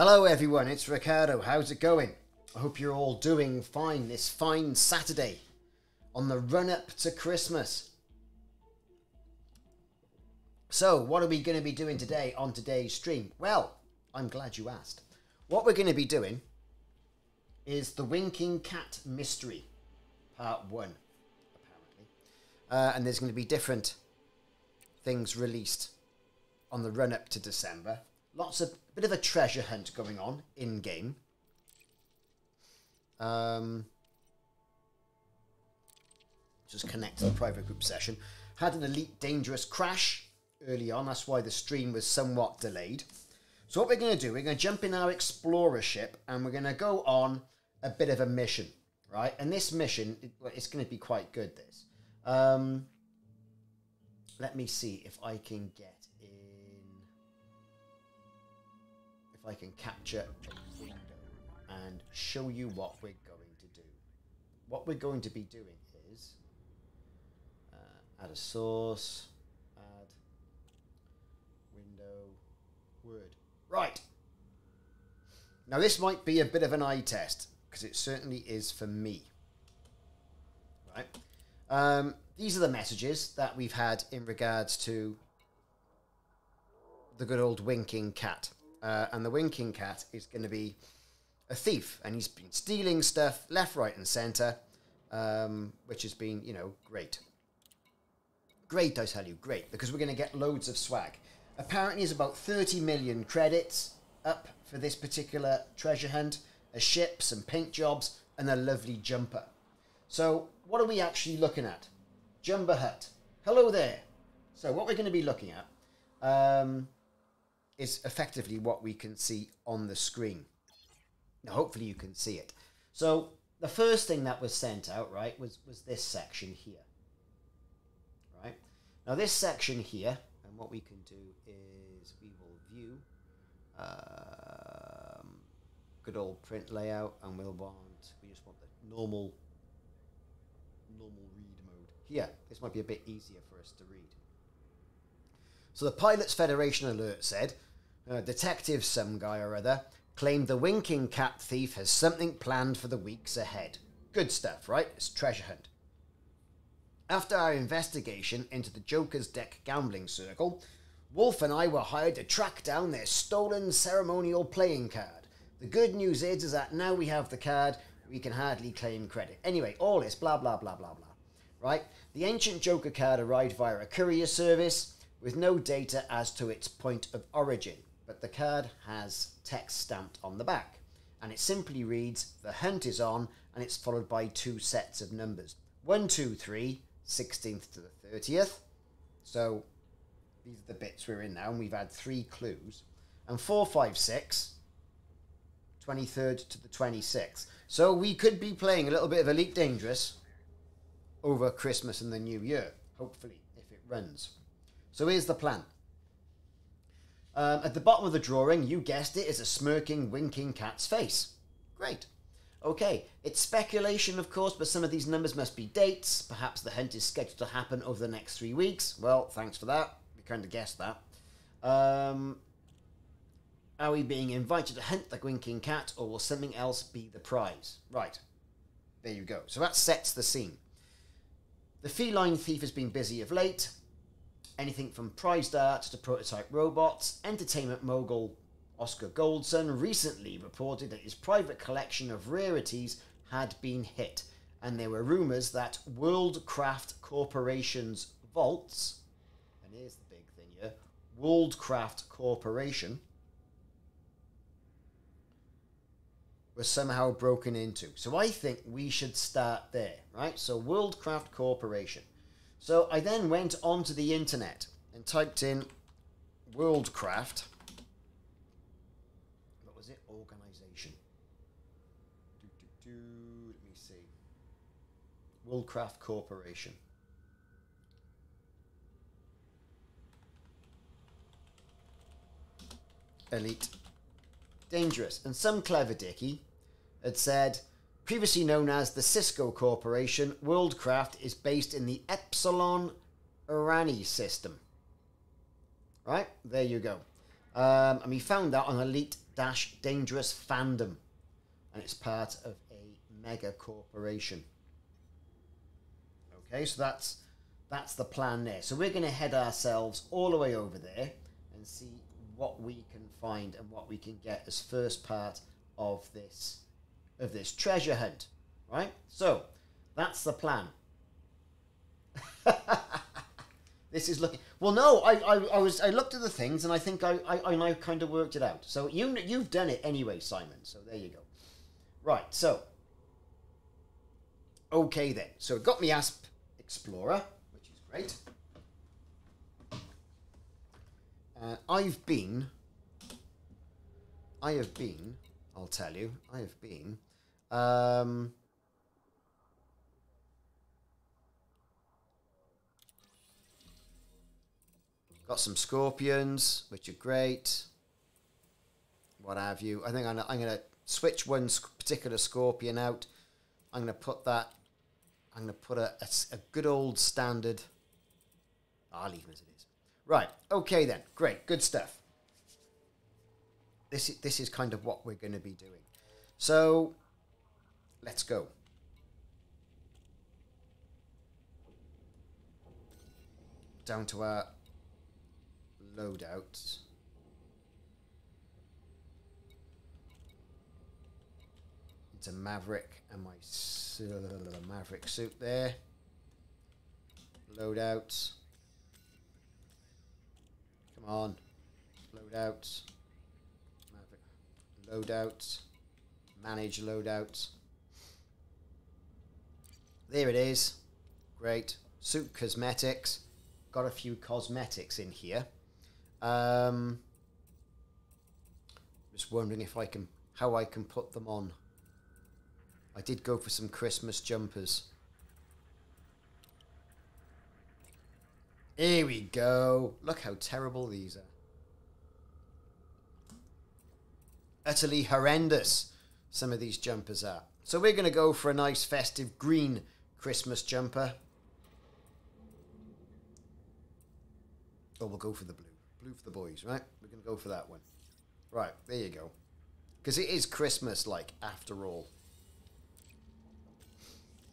Hello everyone, it's Ricardo. How's it going? I hope you're all doing fine this fine Saturday on the run-up to Christmas. So, what are we going to be doing today on today's stream? Well, I'm glad you asked. What we're going to be doing is the Winking Cat Mystery, Part 1, apparently. And there's going to be different things released on the run-up to December. Lots of, bit of a treasure hunt going on in-game. Just connect to the private group session. Had an Elite Dangerous crash early on. That's why the stream was somewhat delayed. So what we're going to do, we're going to jump in our Explorer ship and we're going to go on a bit of a mission, right? And this mission, it's going to be quite good, this. Let me see if I can get in... If I can capture a window and show you what we're going to do. What we're going to be doing is... add a source, add window, word. Right. Now this might be a bit of an eye test, because it certainly is for me. Right. These are the messages that we've had in regards to the good old Winking Cat. And the Winking Cat is going to be a thief, and he's been stealing stuff left, right, and centre, which has been, you know, great. Great, I tell you, great, because we're going to get loads of swag. Apparently, it's about 30 million credits up for this particular treasure hunt, a ship, some paint jobs, and a lovely jumper. So, what are we actually looking at? Jumper Hut. Hello there. So, what we're going to be looking at... is effectively what we can see on the screen. Now, hopefully you can see it. So the first thing that was sent out, right, was this section here, right? Now this section here, and what we can do is we will view good old print layout, and we'll want, we just want the normal read mode. Here, this might be a bit easier for us to read. So the Pilots' Federation alert said, Detective some guy or other claimed the Winking Cat thief has something planned for the weeks ahead. Good stuff, right? It's treasure hunt. After our investigation into the Joker's Deck gambling circle, Wolfe and I were hired to track down their stolen ceremonial playing card. The good news is that now we have the card, we can hardly claim credit. Anyway, all this blah, blah, blah, blah, blah. Right? The ancient Joker card arrived via a courier service with no data as to its point of origin, but the card has text stamped on the back, and it simply reads, the hunt is on, and it's followed by two sets of numbers. 1, 2, 3, 16th to the 30th. So these are the bits we're in now, and we've had three clues. And 4, 5, 6, 23rd to the 26th. So we could be playing a little bit of Elite Dangerous over Christmas and the New Year, hopefully, if it runs. So here's the plan. At the bottom of the drawing, you guessed it, is a smirking, winking cat's face. Great. Okay, it's speculation, of course, but some of these numbers must be dates. Perhaps the hunt is scheduled to happen over the next 3 weeks. Well, thanks for that. We kind of guessed that. Are we being invited to hunt the Winking Cat, or will something else be the prize? Right. There you go. So that sets the scene. The feline thief has been busy of late. Anything from prize darts to prototype robots, entertainment mogul Oscar Goldson recently reported that his private collection of rarities had been hit, and there were rumours that Worldcraft Corporation's vaults, and here's the big thing here, Worldcraft Corporation, were somehow broken into. So I think we should start there, right? So Worldcraft Corporation. So I then went onto the internet and typed in Worldcraft. What was it? Organization. Let me see. Worldcraft Corporation. Elite Dangerous. And some clever dickie had said, previously known as the Cisco Corporation, Worldcraft is based in the Epsilon Eridani system. Right? There you go. And we found that on Elite Dangerous fandom, and it's part of a mega corporation. Okay, so that's the plan there. So we're going to head ourselves all the way over there and see what we can find and what we can get as first part of this treasure hunt, right? So that's the plan. This is looking well. No, I looked at the things and I think I kind of worked it out. So you've done it anyway, Simon. So there you go. Right. So okay then. So it got me Asp Explorer, which is great. I have been. I'll tell you. I have been. Got some scorpions, which are great. What have you? I think I'm going to switch one particular scorpion out. I'm going to put that. I'm going to put a good old standard. I'll leave them as it is. Right. Okay then. Great. Good stuff. This is kind of what we're going to be doing. So, let's go. Down to our loadout. It's a Maverick and my Maverick suit there. Loadouts. Come on. Loadouts. Maverick. Loadouts. Manage loadouts. There it is. Great. Suit cosmetics. Got a few cosmetics in here. Just wondering if I can, how I can put them on. I did go for some Christmas jumpers. Here we go. Look how terrible these are. Utterly horrendous some of these jumpers are. So we're going to go for a nice festive green Christmas jumper. Or we'll go for the blue. Blue for the boys, right? We're going to go for that one. Right, there you go. Because it is Christmas-like, after all.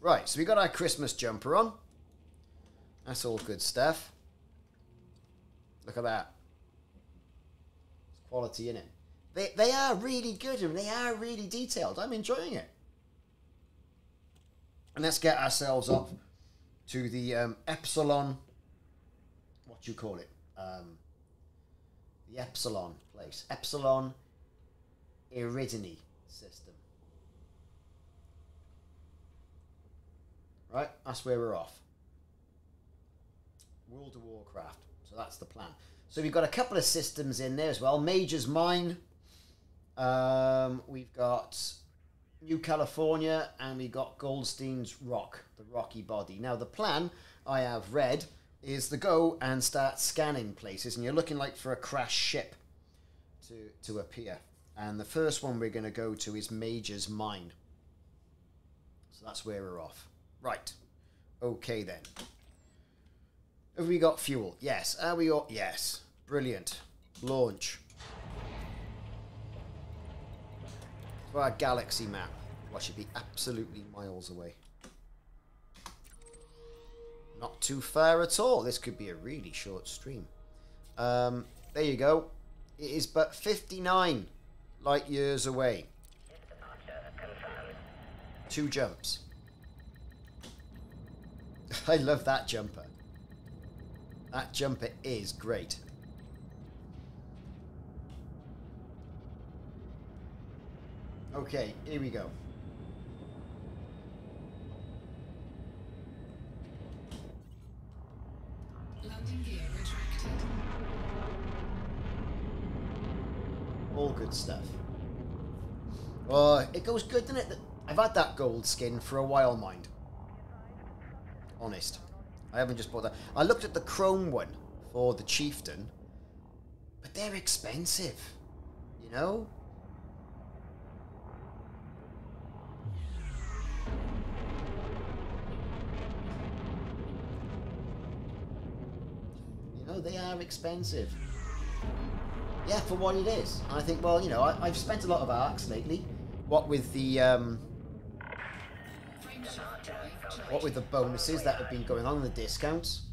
Right, so we got our Christmas jumper on. That's all good stuff. Look at that. There's quality in it. They are really good and they are really detailed. I'm enjoying it. And let's get ourselves up to the Epsilon... What do you call it? The Epsilon place. Epsilon Eridani system. Right? That's where we're off. World of Warcraft. So that's the plan. So we've got a couple of systems in there as well. Major's Mine. We've got New California. And we've got Goldstein's Rock. The Rocky Body. Now the plan I have read... is the go and start scanning places, and you're looking like for a crash ship to appear. And the first one we're going to go to is Major's Mine. So that's where we're off. Right. Okay then. Have we got fuel? Yes. Are we all? Yes. Brilliant. Launch. For our galaxy map. Well, I should be absolutely miles away. Not too far at all. This could be a really short stream. There you go. It is but 59 light years away. Two jumps. I love that jumper. That jumper is great. Okay, here we go. All good stuff. Oh, it goes good, doesn't it? I've had that gold skin for a while, mind. Honest. I haven't just bought that. I looked at the chrome one for the chieftain, but they're expensive, you know? They are expensive. yeah, for what it is. And I think, well, you know, I've spent a lot of ARCs lately. What with the bonuses that have been going on, the discounts.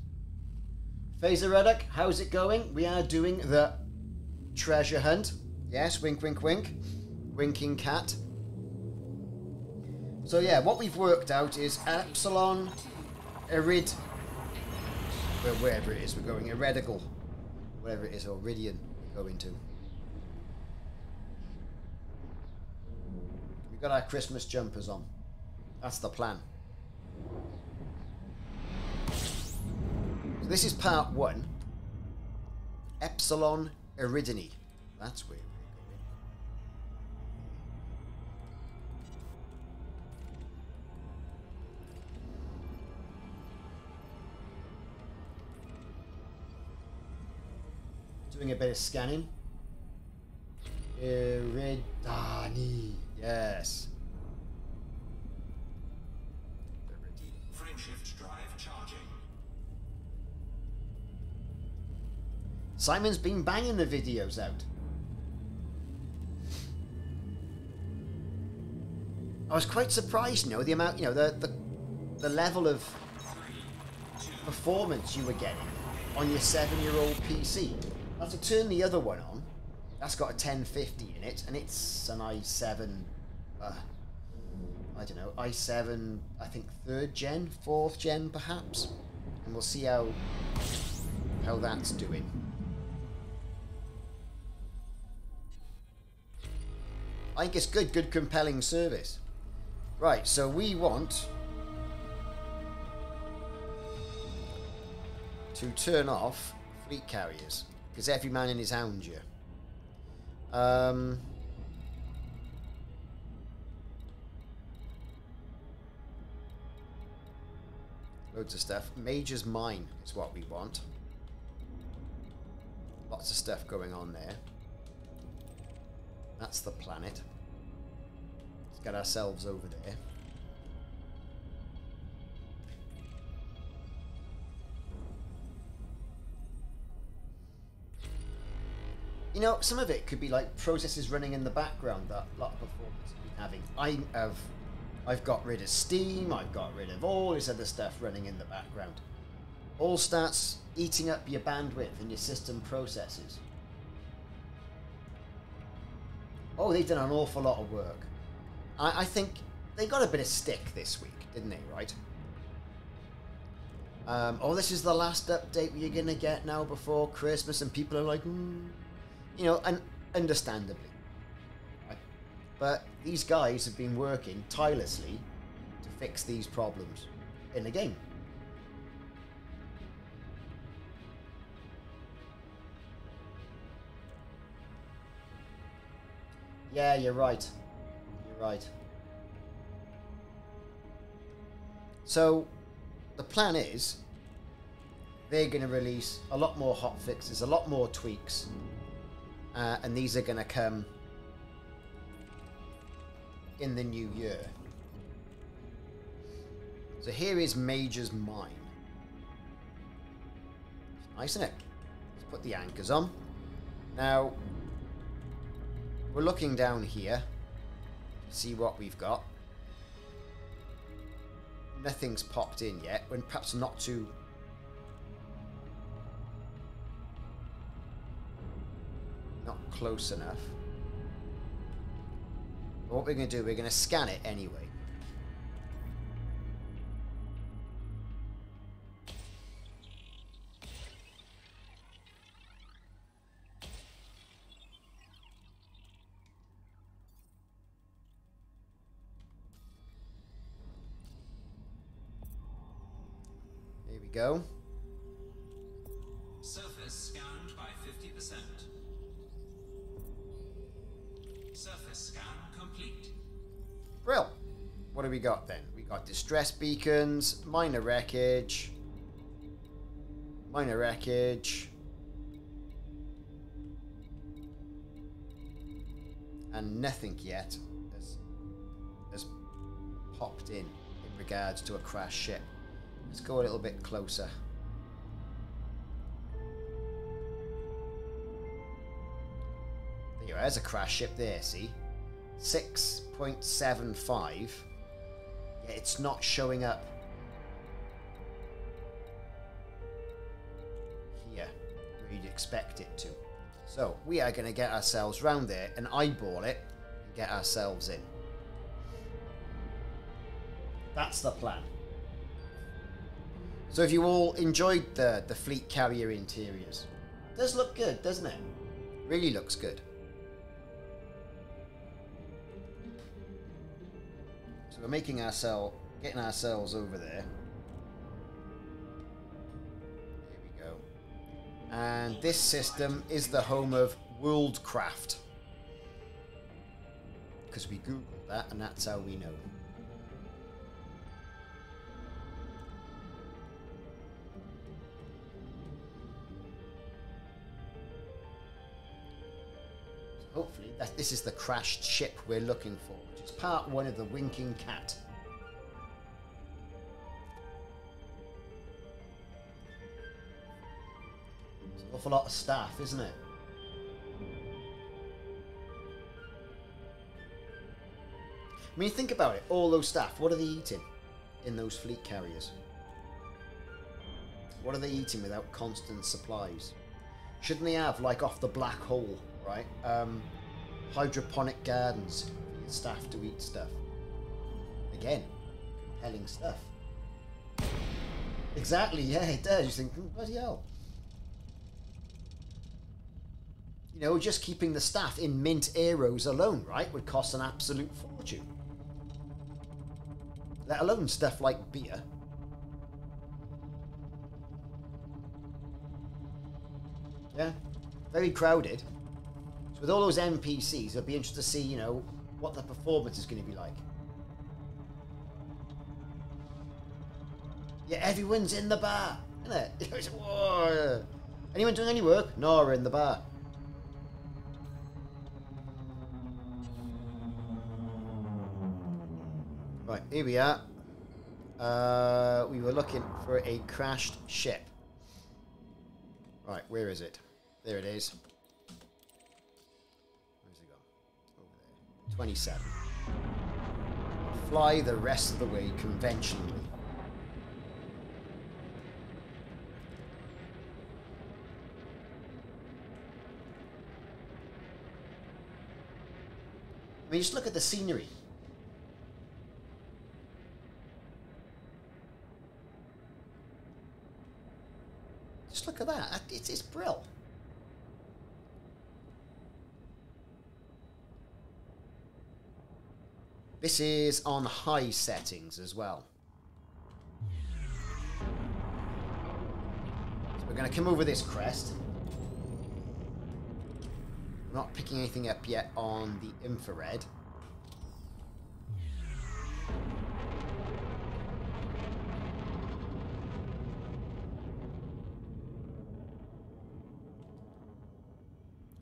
Phaser Ruddock, how's it going? We are doing the treasure hunt. Yes, wink, wink, wink. Winking Cat. So yeah, what we've worked out is Epsilon Erid... well, wherever it is, we're going Eredical. Whatever it is, Iridian, we're going to. We've got our Christmas jumpers on. That's the plan. So this is part one. Epsilon Eridani. That's weird. Doing a bit of scanning. Eridani, yes. Frameshift drive charging. Simon's been banging the videos out. I was quite surprised, you know, the amount, you know, the level of performance you were getting on your 7-year-old PC. I have to turn the other one on. That's got a 1050 in it, and it's an i7, I don't know, i7, I think 3rd gen, 4th gen perhaps, and we'll see how that's doing. I think it's good compelling service. Right, so we want to turn off fleet carriers. Because every man in his hound, yeah. Loads of stuff. Major's Mine is what we want. Lots of stuff going on there. That's the planet. Let's get ourselves over there. You know, some of it could be like processes running in the background that a lot of performers have been having. I've got rid of Steam, I've got rid of all this other stuff running in the background. All starts eating up your bandwidth and your system processes. Oh, they've done an awful lot of work. I think they got a bit of stick this week, didn't they, right? Oh, this is the last update you're going to get now before Christmas, and people are like, you know, and understandably, right? But these guys have been working tirelessly to fix these problems in the game. Yeah, you're right. You're right. So the plan is they're going to release a lot more hot fixes, a lot more tweaks. And these are going to come in the new year. So here is Major's Mine. It's nice, isn't it? Let's put the anchors on. Now, we're looking down here to see what we've got. Nothing's popped in yet, and perhaps not too... close enough. But what we're going to do, we're going to scan it anyway. Here we go. Surface scanned by 50%. Surface scan complete. Brill. What do we got then? We got distress beacons, minor wreckage, and nothing yet has popped in regards to a crashed ship. Let's go a little bit closer. you. There's a crash ship there, see? 6.75. Yeah, it's not showing up here where you'd expect it to. So we are going to get ourselves round there and eyeball it and get ourselves in. That's the plan. So if you all enjoyed the fleet carrier interiors, it does look good, doesn't it? Really looks good. So we're making ourselves, getting ourselves over there. There we go. And this system is the home of Worldcraft, because we googled that and that's how we know. Hopefully, this is the crashed ship we're looking for, which is part one of the Winking Cat. It's an awful lot of staff, isn't it? I mean, think about it. All those staff, what are they eating in those fleet carriers? What are they eating without constant supplies? Shouldn't they have, like, off the black hole? Right, hydroponic gardens for your staff to eat stuff. Again, compelling stuff. Exactly, yeah, it does. You think, bloody hell. You know, just keeping the staff in mint aeros alone, right, would cost an absolute fortune. Let alone stuff like beer. Yeah, very crowded. With all those NPCs, I'd be interested to see, you know, what the performance is going to be like. Yeah, everyone's in the bar, isn't it? It's, whoa. Anyone doing any work? No, we're in the bar. Right, here we are. We were looking for a crashed ship. Right, where is it? There it is. 27. Fly the rest of the way conventionally. I mean, just look at the scenery. Just look at that. It's brilliant. This is on high settings as well. So we're going to come over this crest. We're not picking anything up yet on the infrared.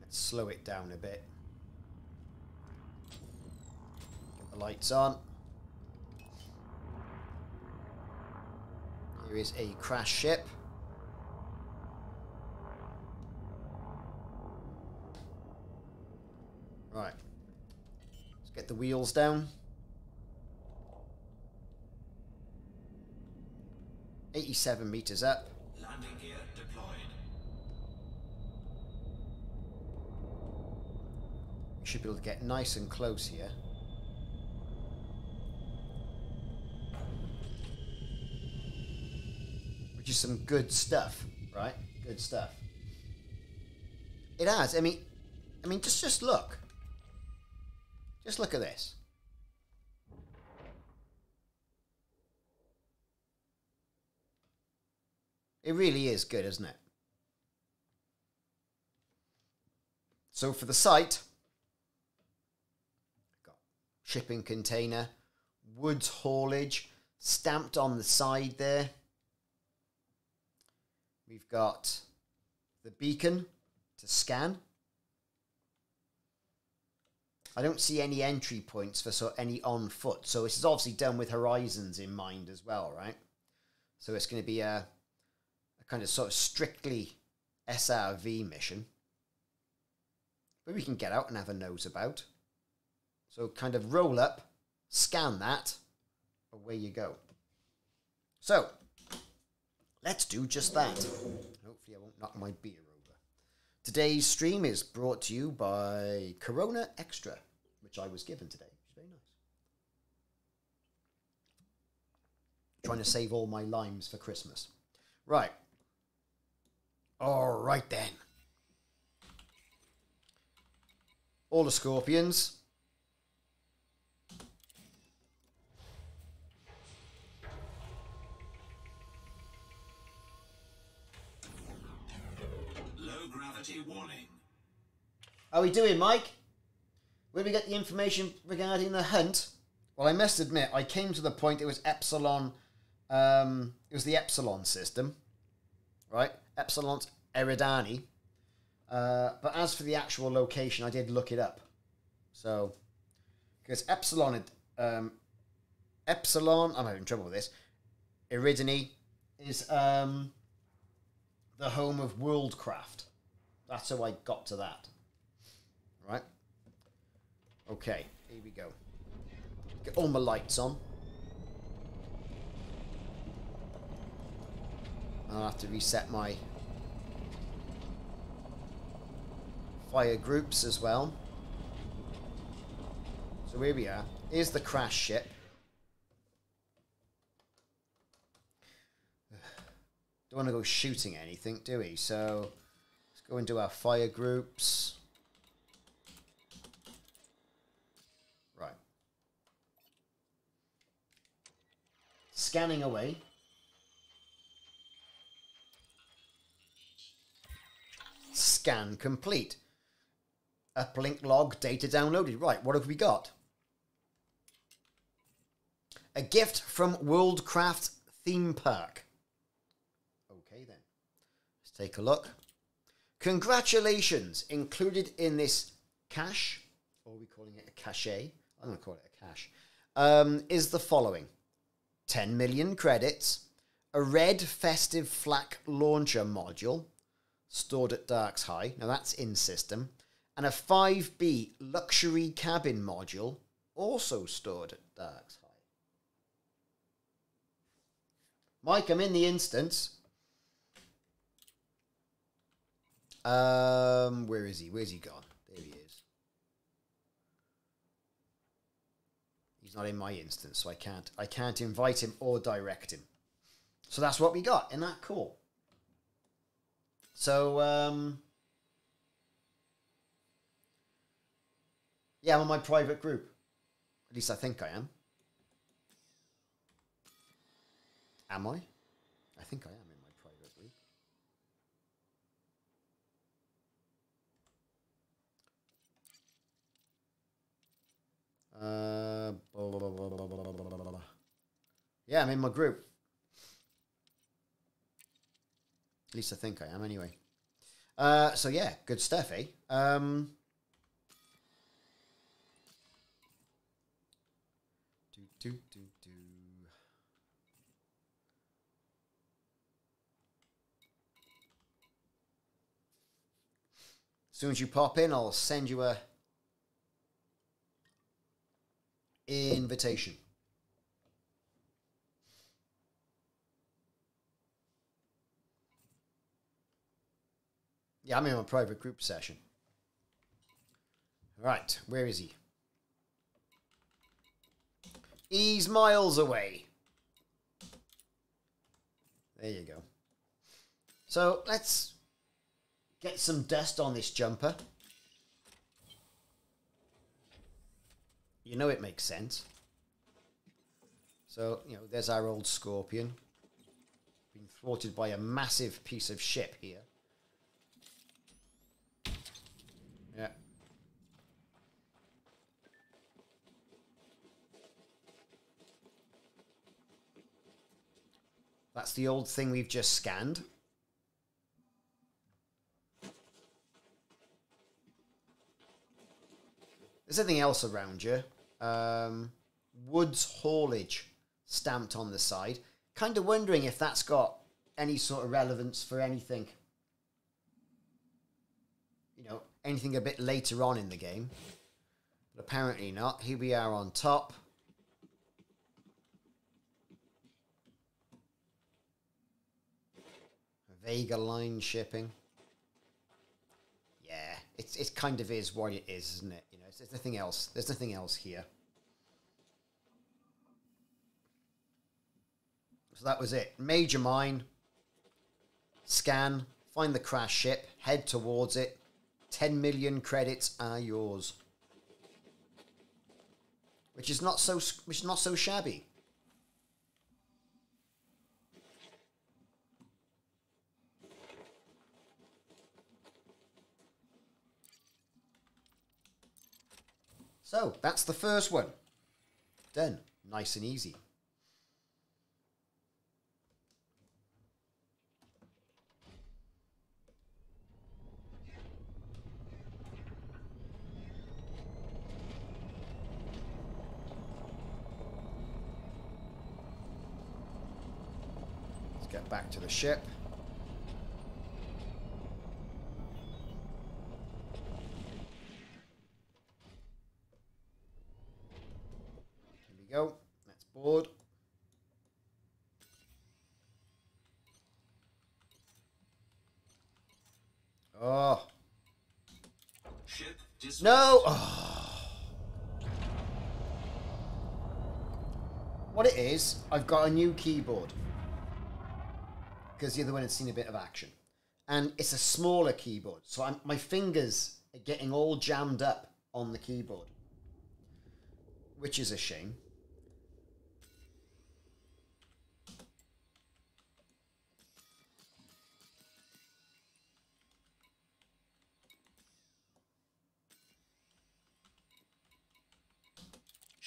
Let's slow it down a bit. The lights on. Here is a crash ship. Right. Let's get the wheels down. 87 meters up. Landing gear deployed. We should be able to get nice and close here. Which is some good stuff, right? Good stuff. It has. I mean, just look. Just look at this. It really is good, isn't it? So for the site, got shipping container, woods haulage, stamped on the side there. We've got the beacon to scan. I don't see any entry points for any on foot. So this is obviously done with horizons in mind as well, right? So it's going to be a kind of sort of strictly SRV mission. but we can get out and have a nose about. So kind of roll up, scan that, away you go. So let's do just that. Hopefully I won't knock my beer over. Today's stream is brought to you by Corona Extra, which I was given today. It's very nice. Trying to save all my limes for Christmas. Right. All right then. All the scorpions. Low gravity warning. How we doing, Mike? Where did we get the information regarding the hunt? Well, I must admit, I came to the point it was Epsilon. It was the Epsilon system, right? Epsilon Eridani. But as for the actual location, I did look it up. So, because Epsilon, I'm having trouble with this. Eridani is the home of Worldcraft. That's how I got to that. Right? Okay, here we go. Get all my lights on. I'll have to reset my fire groups as well. So here we are. Here's the crash ship. Don't want to go shooting anything, do we? So let's go into our fire groups. Right. Scanning away. Scan complete. Uplink log, data downloaded. Right, what have we got? A gift from Worldcraft Theme Park. Okay then. Let's take a look. Congratulations! Included in this cache, or are we calling it a cachet? I'm going to call it a cache. Is the following. 10 million credits. A red festive flak launcher module. Stored at Darks High. Now that's in system. And a 5B luxury cabin module also stored at Darks High. Mike, I'm in the instance. Where is he? Where's he gone? There he is. He's not in my instance, so I can't invite him or direct him. So that's what we got. Isn't that cool? So, yeah, I'm on my private group. At least I think I am. Am I? I think I am in my private group. Yeah, I'm in my group. At least I think I am, anyway. So, yeah, good stuff, eh? As soon as you pop in, I'll send you a invitation. Yeah, I'm in a private group session. Right, where is he? He's miles away. There you go. So let's get some dust on this jumper. You know it makes sense. So, you know, there's our old scorpion. Being thwarted by a massive piece of ship here. Yeah. That's the old thing we've just scanned. There's nothing else around you. Woods haulage stamped on the side. Kind of wondering if that's got any sort of relevance for anything. You know, anything a bit later on in the game. But apparently not. Here we are on top. Vega line shipping. Yeah, it kind of is what it is, isn't it? You know, there's nothing else. There's nothing else here. So that was it. Major mine. Scan. Find the crash ship. Head towards it. 10 million credits are yours. Which is not so shabby. So, that's the first one. Done. Nice and easy. Let's get back to the ship. Go. Let's board. Oh. Ship dispatched. No. Oh. What it is, I've got a new keyboard. Because the other one had seen a bit of action. And it's a smaller keyboard. So my fingers are getting all jammed up on the keyboard. Which is a shame.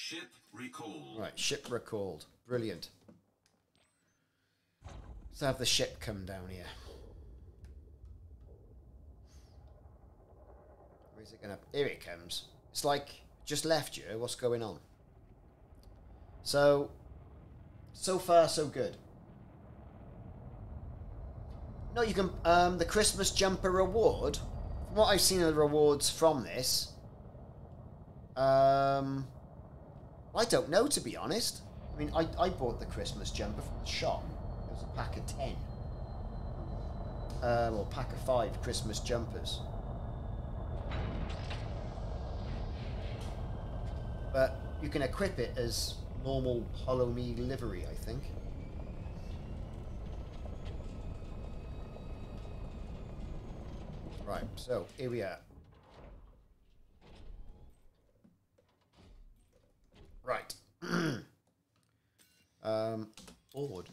Ship recalled. Right, ship recalled. Brilliant. Let's have the ship come down here. Where is it going to... Here it comes. It's like, just left you. What's going on? So far, so good. No, you can... the Christmas jumper reward. From what I've seen of the rewards from this... I don't know, to be honest. I mean, I bought the Christmas jumper from the shop. It was a pack of 10. Or pack of 5 Christmas jumpers. But you can equip it as normal Hollow Me livery, I think. Right, so here we are. Right. Forward.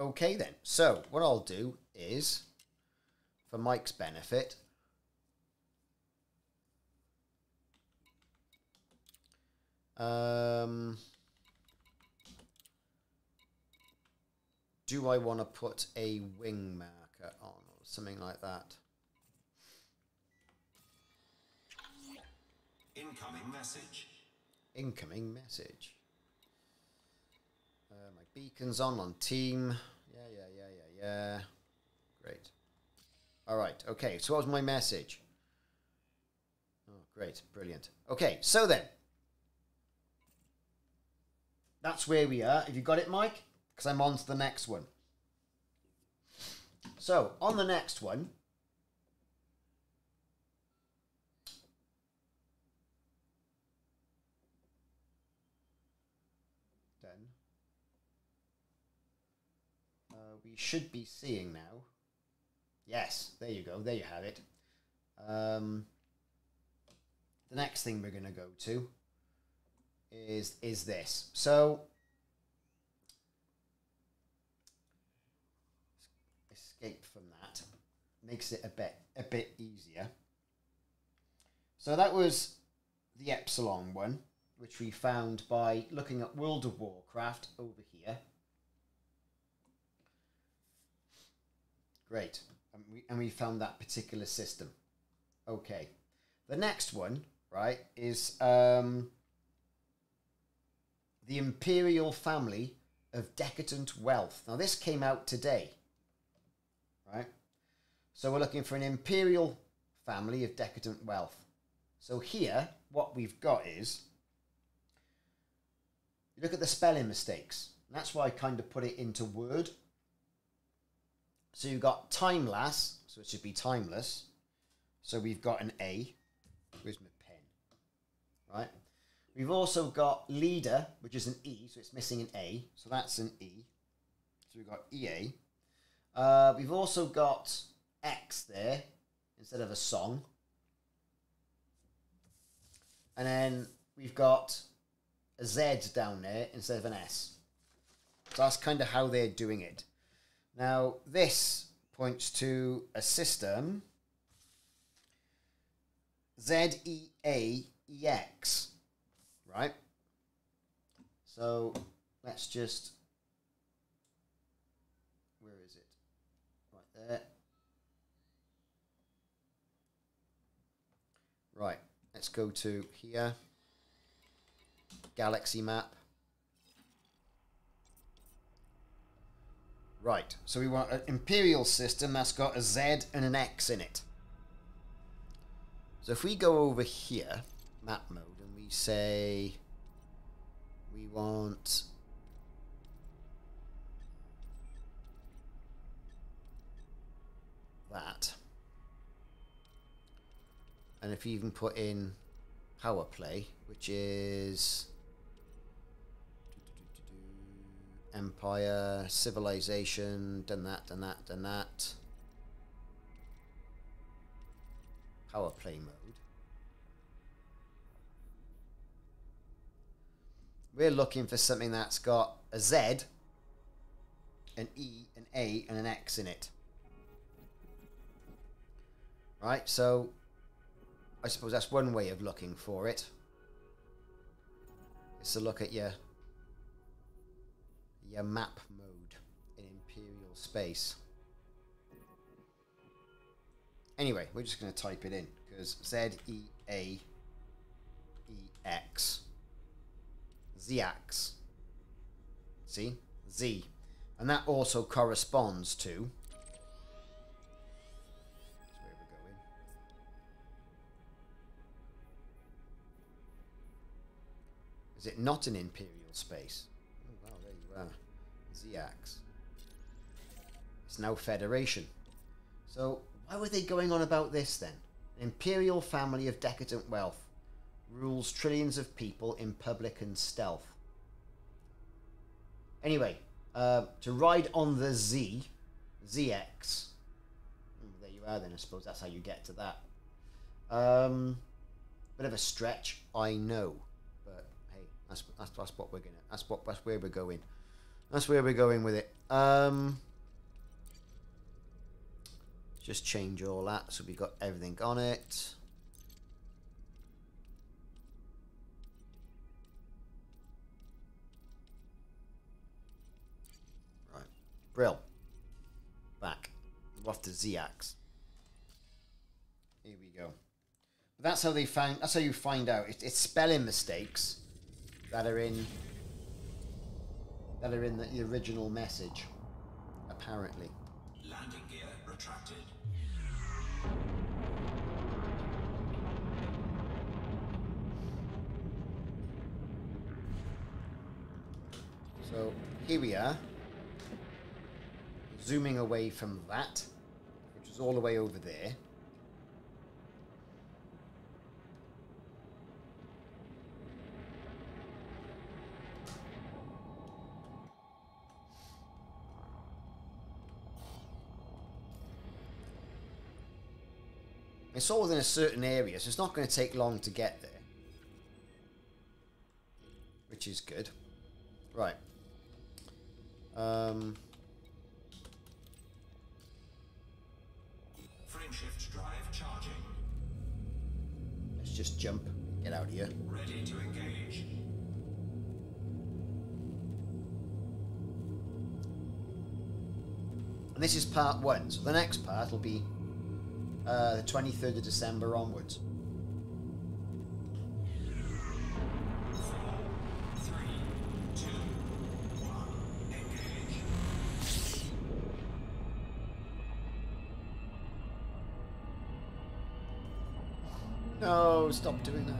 Okay then, so what I'll do is, for Mike's benefit, do I want to put a wing marker on or something like that? Incoming message. Incoming message. My beacon's on team. Yeah. Great. All right. Okay. So what was my message? Oh, great. Brilliant. Okay. So then, that's where we are. Have you got it, Mike? Because I'm on to the next one. So, on the next one, then we should be seeing now. Yes, there you go. There you have it. The next thing we're going to go to is this. So, from that makes it a bit easier. So that was the Epsilon one, which we found by looking at World of Warcraft over here. Great, and we found that particular system. Okay, the next one, right, is The Imperial Family of Decadent Wealth. Now, this came out today, right? So we're looking for an Imperial Family of Decadent Wealth. So here, what we've got is, you look at the spelling mistakes. That's why I kind of put it into Word. So you've got timeless, so it should be timeless. So we've got an A. Where's my pen? Right. We've also got leader, which is an E, so it's missing an A. So that's an E. So we've got EA. We've also got X there instead of a song. And then we've got a Z down there instead of an S. So that's kind of how they're doing it. Now, this points to a system. Z-E-A-E-X, right? So let's just, where is it? Right there. Right, let's go to here. Galaxy map. Right, so we want an imperial system that's got a Z and an X in it. So if we go over here, map mode, and we say we want that. And if you even put in power play, which is empire, civilization, done that. Power play mode. We're looking for something that's got a Z, an E, an A, and an X in it. Right, so I suppose that's one way of looking for it. It's to look at your map mode in Imperial space. Anyway, we're just going to type it in, because Z-E-A-E-X. Z-X. See? Z. And that also corresponds to... That's where we're going. Is it not an Imperial space? Oh, wow, there you are. Z-X. It's now Federation. So... how are they going on about this then? An imperial family of decadent wealth rules trillions of people in public and stealth. Anyway, to ride on the Z, ZX. There you are then, I suppose that's how you get to that. Bit of a stretch, I know, but hey, that's what we're gonna. That's where we're going. That's where we're going with it. Just change all that so we've got everything on it. Right. Brill. Back. We're off to ZX. Here we go. But that's how they found, that's how you find out. It's spelling mistakes that are in the original message, apparently. Landing gear retracted. So here we are, zooming away from that, which is all the way over there. It's all within a certain area, so it's not going to take long to get there. Which is good. Right. Frameshift drive charging. Let's just jump. Get out of here. Ready to engage. And this is part one, so the next part will be the 23rd of December onwards. 4, 3, No, stop doing that.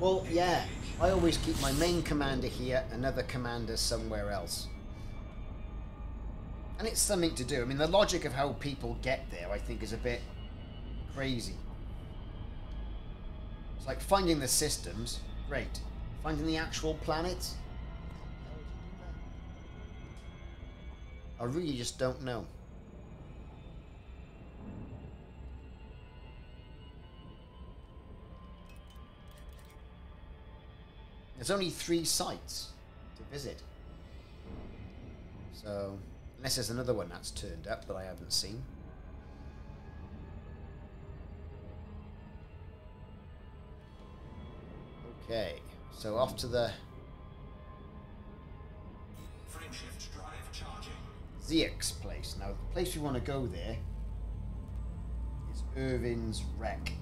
Well, yeah, I always keep my main commander here, another commander somewhere else. And it's something to do. I mean, the logic of how people get there, I think, is a bit crazy. It's like finding the systems, great. Finding the actual planets? I really just don't know. There's only 3 sites to visit. So, unless there's another one that's turned up that I haven't seen. Okay, so off to the ZX place. Now, the place we want to go there is Irvin's Wreck.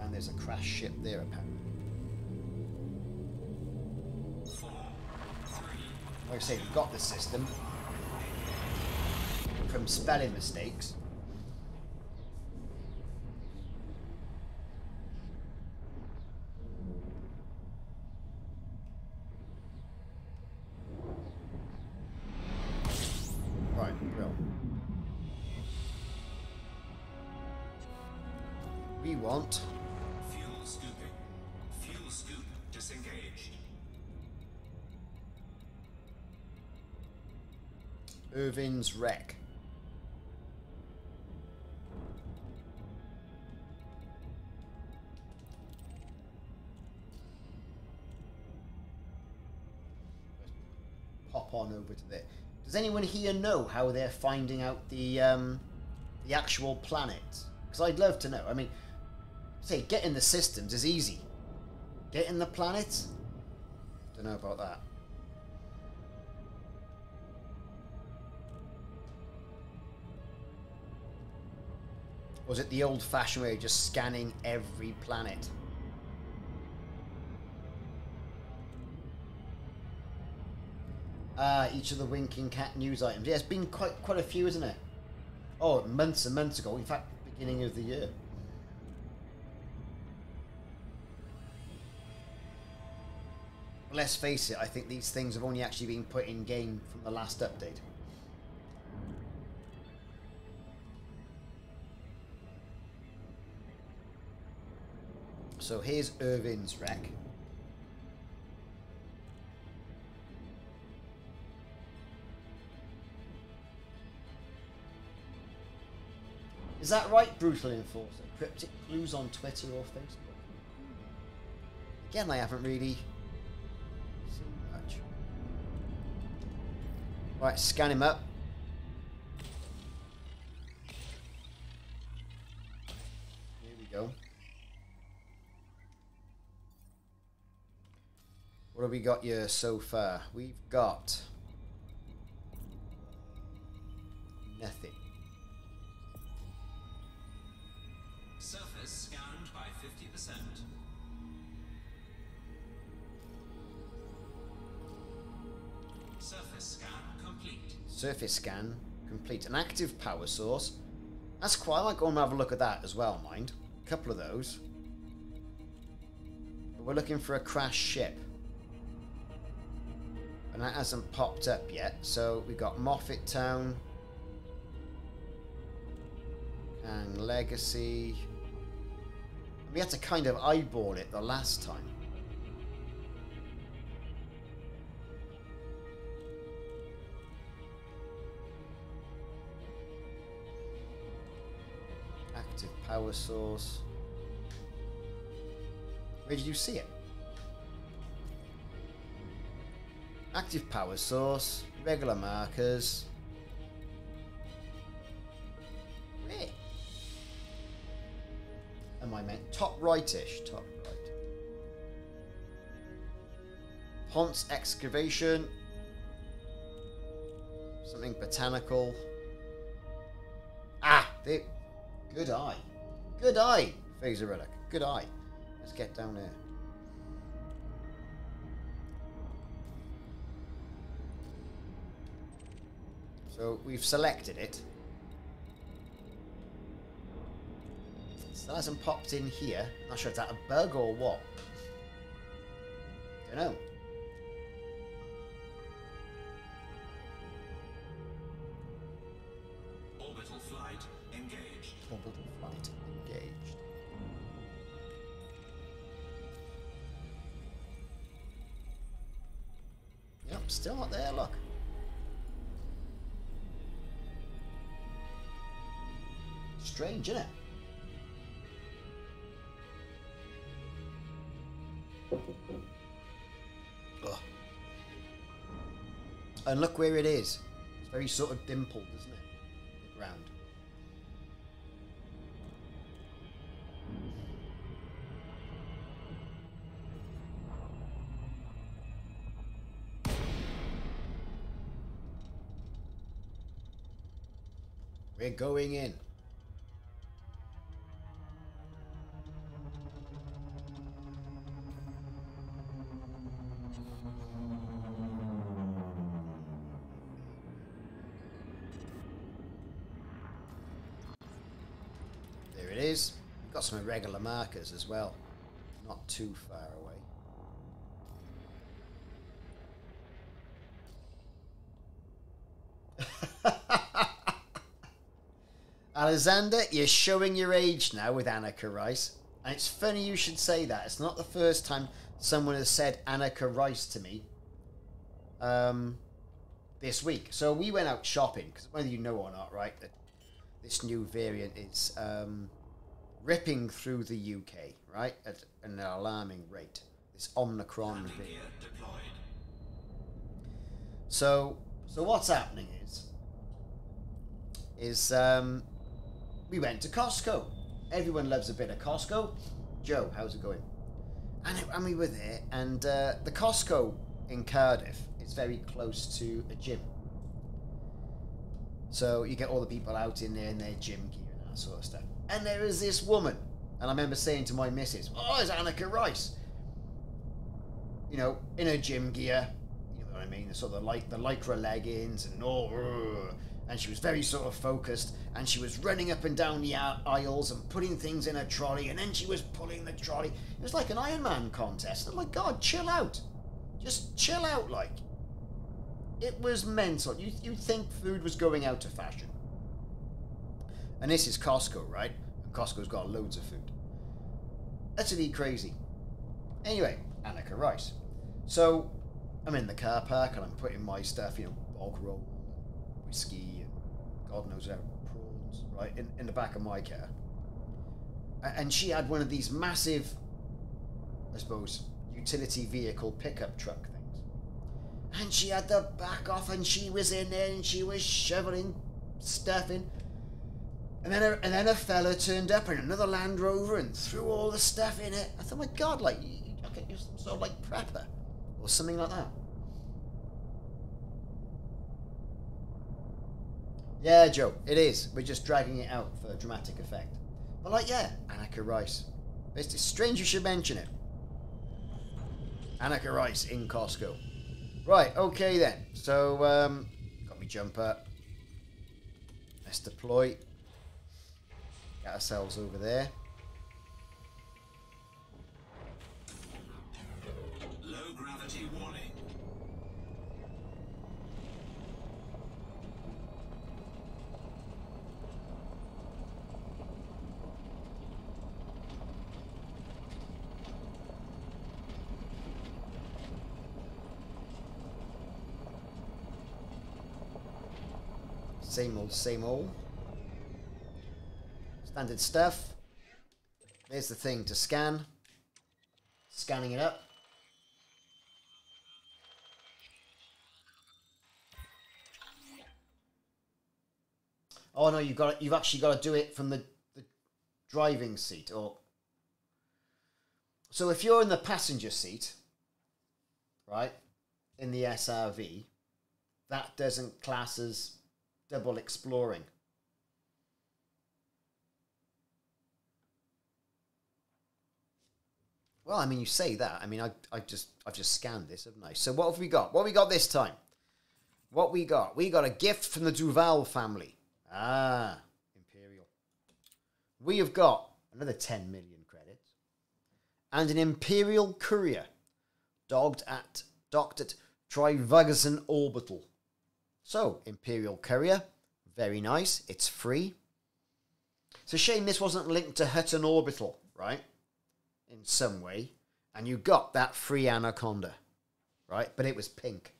And there's a crashed ship there, apparently. Like I say, we've got the system from spelling mistakes. Right, well. We want... Irvin's Wreck. Pop on over to there. Does anyone here know how they're finding out the actual planet? Because I'd love to know. I mean, say getting the systems is easy. Getting the planets? Don't know about that. Or is it the old-fashioned way of just scanning every planet? Each of the Winking Cat news items. Yeah, it's been quite a few, isn't it? Oh, months and months ago. In fact, beginning of the year. Let's face it, I think these things have only actually been put in game from the last update. So here's Irvin's Wreck. Is that right, Brutal Enforcer? Cryptic clues on Twitter or Facebook? Again, I haven't really seen much. Right, scan him up. Here we go. What have we got here so far? We've got nothing. Surface scanned by 50%. Surface scan complete. Surface scan complete. An active power source. That's quite like. I'll have a look at that as well, mind. A couple of those. But we're looking for a crashed ship. And that hasn't popped up yet, so we've got Moffat Town and Legacy. We had to kind of eyeball it the last time. Active power source. Where did you see it? Active power source, regular markers. Where am I meant? Top right-ish, top right. Ponce excavation. Something botanical. Ah! Good eye. Good eye, Phaser Relic. Good eye. Let's get down there. So we've selected it. Still hasn't popped in here. Not sure if that's a bug or what. Don't know. Orbital flight engaged. Orbital flight engaged. Yep, still not there, look. Strange, isn't it? Ugh. And look where it is. It's very sort of dimpled, isn't it? The ground. We're going in. Got some irregular markers as well, not too far away. Alexander, you're showing your age now with Annika Rice. And it's funny you should say that. It's not the first time someone has said Annika Rice to me this week. So we went out shopping, because whether you know or not, right, that this new variant is... ripping through the UK, right, at an alarming rate. This Omicron thing. So what's happening is we went to Costco. Everyone loves a bit of Costco. Joe, how's it going? And we were there, and the Costco in Cardiff is very close to a gym. So you get all the people out in there in their gym gear and that sort of stuff. And there is this woman, and I remember saying to my missus, "Oh, it's Annika Rice." You know, in her gym gear, you know what I mean, the sort of like the lycra leggings and all, and she was very sort of focused, and she was running up and down the aisles and putting things in her trolley, and then she was pulling the trolley. It was like an Iron Man contest. Oh my God, chill out, just chill out. Like, it was mental. You'd think food was going out of fashion. And this is Costco, right? And Costco's got loads of food. Utterly crazy. Anyway, Annika Rice. So, I'm in the car park and I'm putting my stuff, you know, bog roll, whiskey, and God knows how, prawns, right, in the back of my car. And she had one of these massive, I suppose, utility vehicle pickup truck things. And she had the back off and she was in there and she was shoveling stuff in. And then a fella turned up in another Land Rover and threw all the stuff in it. I thought, my God, like, you're some sort of, like, prepper or something like that. Yeah, Joe, it is. We're just dragging it out for dramatic effect. But, like, yeah, Annika Rice. It's strange you should mention it. Annika Rice in Costco. Right, okay then. So, got me jumper. Let's deploy. Get ourselves over there. Low gravity warning. Same old, same old. Standard stuff. There's the thing to scan. Scanning it up. Oh no, you've got it. You've actually got to do it from the driving seat. Or so if you're in the passenger seat, right? in the SRV, that doesn't class as double exploring. Well, I mean, you say that. I mean, I've just scanned this, haven't I? So what have we got? What have we got this time? What we got? We got a gift from the Duval family. Ah, Imperial. We have got another 10 million credits. And an Imperial courier docked at Trivagason Orbital. So, Imperial courier. Very nice. It's free. It's a shame this wasn't linked to Hutton Orbital, right? In some way, and you got that free Anaconda, right? But it was pink,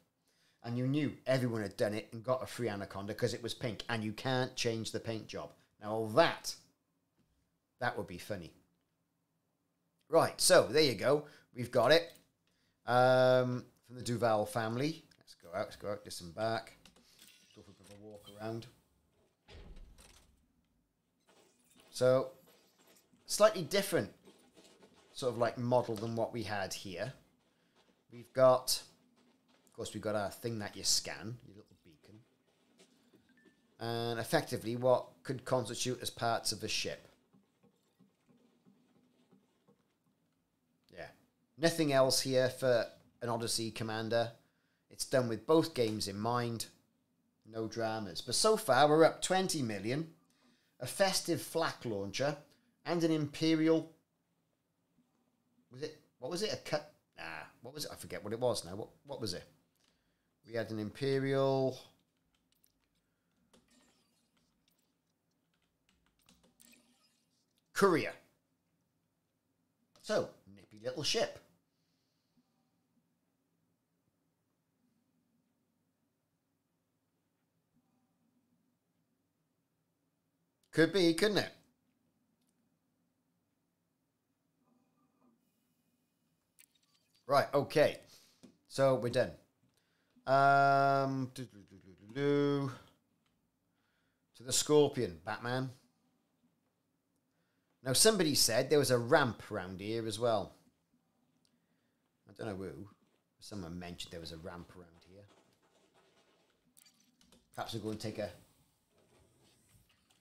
and you knew everyone had done it and got a free Anaconda because it was pink, and you can't change the paint job. Now that would be funny, right? So there you go. We've got it from the Duval family. Let's go out. Let's go out. Disembark. Go for a bit of a walk around. So slightly different sort of like model than what we had here. We've got, of course, we've got our thing that you scan, your little beacon, and effectively what could constitute as parts of a ship. Yeah, nothing else here for an Odyssey Commander. It's done with both games in mind, no dramas. But so far we're up 20 million, a festive flak launcher, and an Imperial. Was it, what was it? A cut? Nah, what was it? I forget what it was now. What was it? We had an Imperial. Courier. So, nippy little ship. Could be, couldn't it? Right, okay. So we're done. To the Scorpion, Batman. Now, somebody said there was a ramp round here as well. I don't know who. Someone mentioned there was a ramp around here. Perhaps we'll go and take a...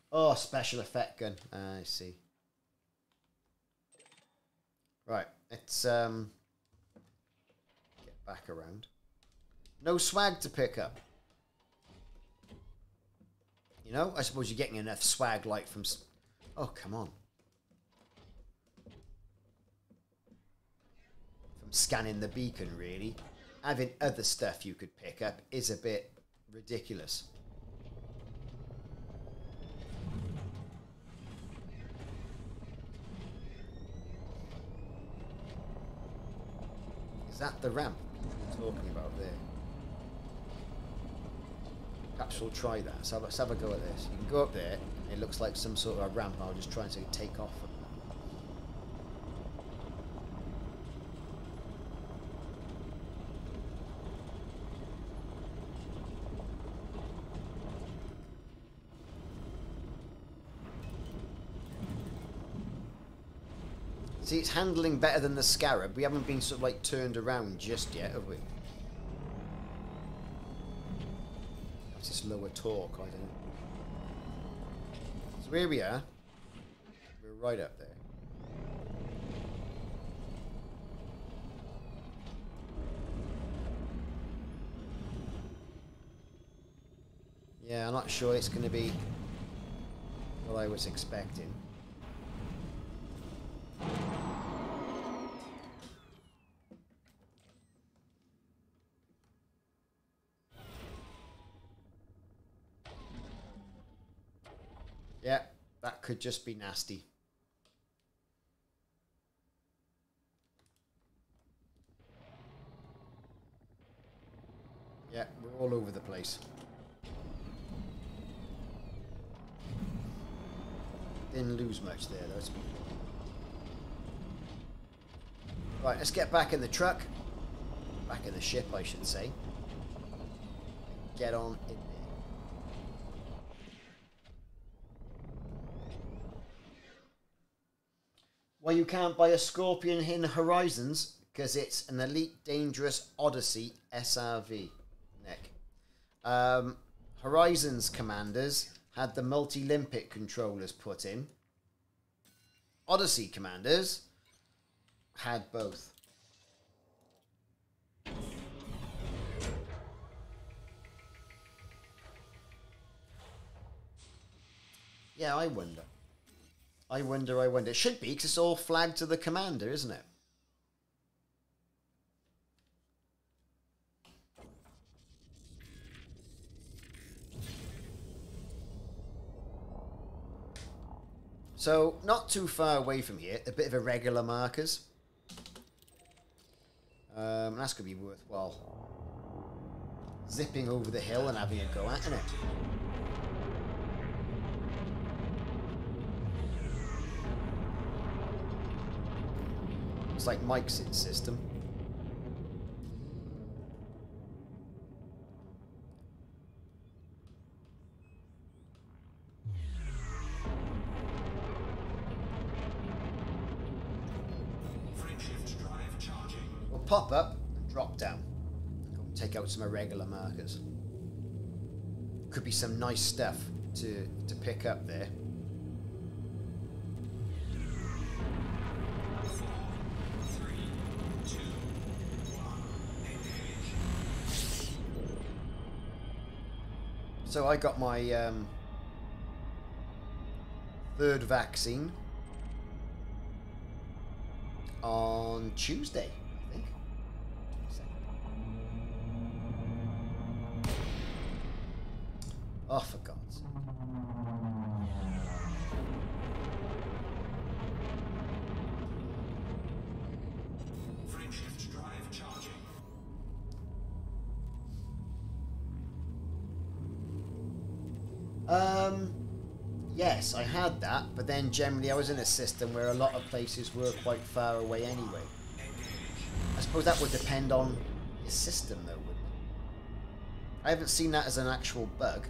Oh, special effect gun. I see. Right, it's... Back around. No swag to pick up. You know, I suppose you're getting enough swag like from... Oh, come on. From scanning the beacon, really. Having other stuff you could pick up is a bit ridiculous. Is that the ramp? Talking about there. Perhaps we'll try that. So let's have a go at this. You can go up there. It looks like some sort of a ramp. I'll just try and say take off from see, it's handling better than the Scarab. We haven't been sort of like turned around just yet, have we? That's just lower torque, I don't know. So here we are. We're right up there. Yeah, I'm not sure it's going to be what I was expecting. Could just be nasty. Yeah, we're all over the place. Didn't lose much there, though. Right, let's get back in the truck. Back in the ship, I should say. Get on in. Well, you can't buy a Scorpion in Horizons. because it's an Elite Dangerous Odyssey SRV neck. Horizons commanders had the multi-limpic controllers put in. Odyssey commanders had both. Yeah, I wonder. I wonder. It should be, because it's all flagged to the commander, isn't it? So, not too far away from here. A bit of irregular markers. That's going to be worthwhile. Zipping over the hill and having a go at, isn't it? It's like Mike's in system. We'll pop up and drop down. Take out some irregular markers. Could be some nice stuff to pick up there. So I got my third vaccine on Tuesday, I think. Oh, for God's sake. Yes, I had that, but then generally I was in a system where a lot of places were quite far away anyway. I suppose that would depend on your system though, wouldn't it? I haven't seen that as an actual bug.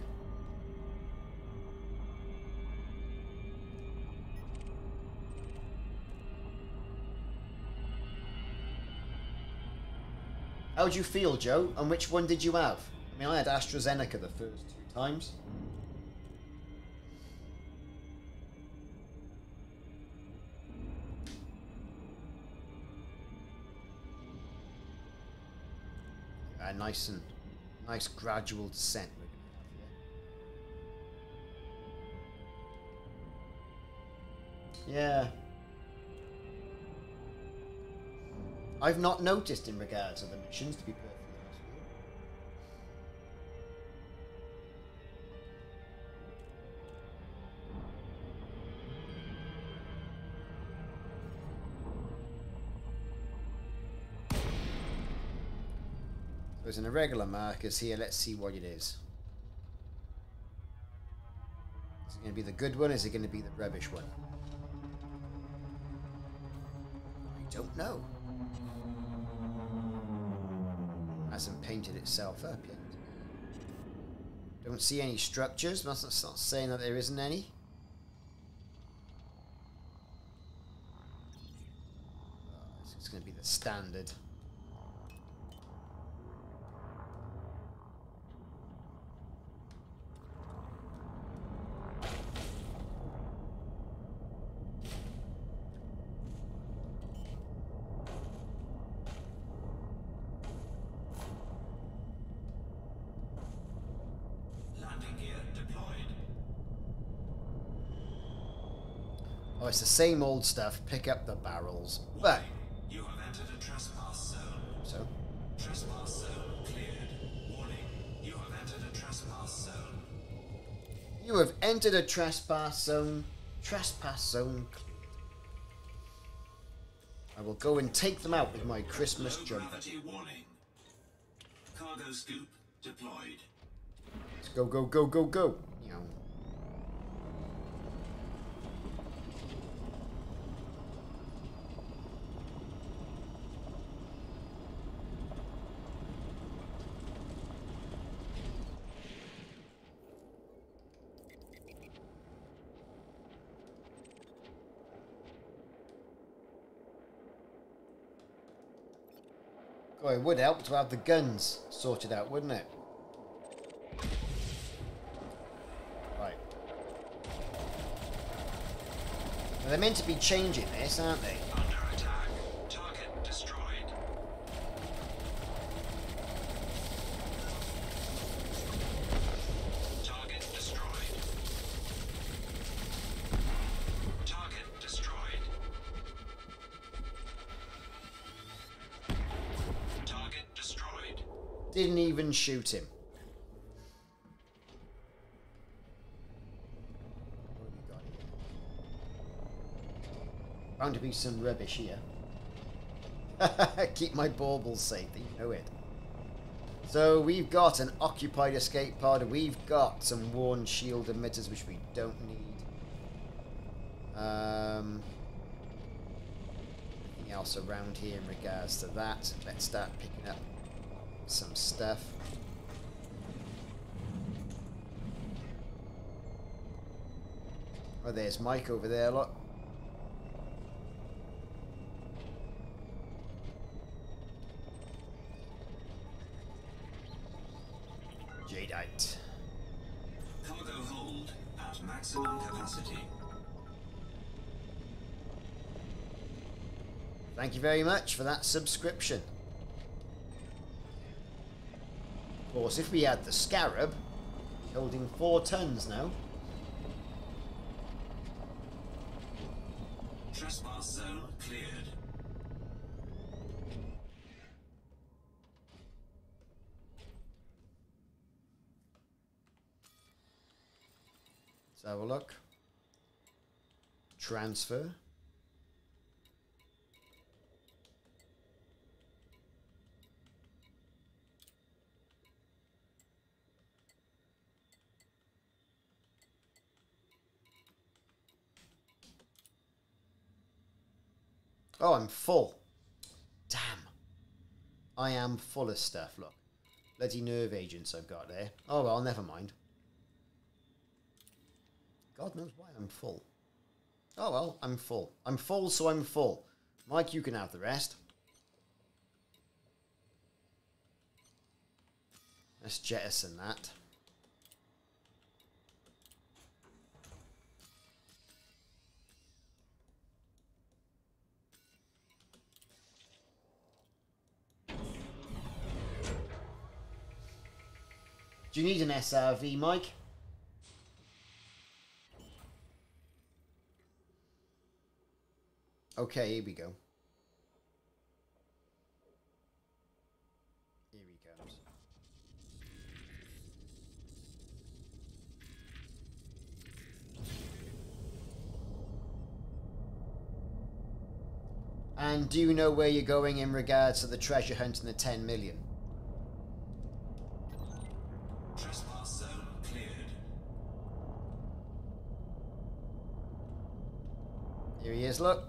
How do you feel, Joe? And which one did you have? I mean, I had AstraZeneca the first 2 times. Nice gradual descent we're going to have here. Yeah. I've not noticed in regards to the missions, to be perfectly honest with you. There's an irregular markers here. Let's see what it is. Is it going to be the good one? Is it going to be the rubbish one? I don't know. Hasn't painted itself up yet. Don't see any structures. That's not saying that there isn't any. It's going to be the standard. It's the same old stuff. Pick up the barrels. But you have entered a trespass zone. So trespass zone cleared. Warning. You have entered a trespass zone. You have entered a trespass zone. Trespass zone cleared. I will go and take them out with my Christmas jumper. Warning. Cargo scoop deployed. Let's go, go, go, go, go. Well, it would help to have the guns sorted out, wouldn't it? Right. Well, they're meant to be changing this, aren't they? Under attack. Target destroyed. Target destroyed. Target destroyed. Target destroyed. Didn't even shoot him. Bound to be some rubbish here. Keep my baubles safe, you know it. So we've got an occupied escape pod. We've got some worn shield emitters, which we don't need. Anything else around here in regards to that? Let's start picking up some stuff. Oh, there's Mike over there, look. Jadeite. Cargo hold at maximum capacity. Thank you very much for that subscription. Of course, if we had the Scarab, holding 4 tons now. Trespass zone cleared. Have a look. Transfer. Oh, I'm full. Damn. I am full of stuff. Look. Bloody nerve agents I've got there. Oh, well, never mind. God knows why I'm full. Oh well, I'm full. I'm full, so I'm full. Mike, you can have the rest. Let's jettison that. Do you need an SRV, Mike? Okay, here we go. Here he comes. And do you know where you're going in regards to the treasure hunt and the 10 million? Here he is, look.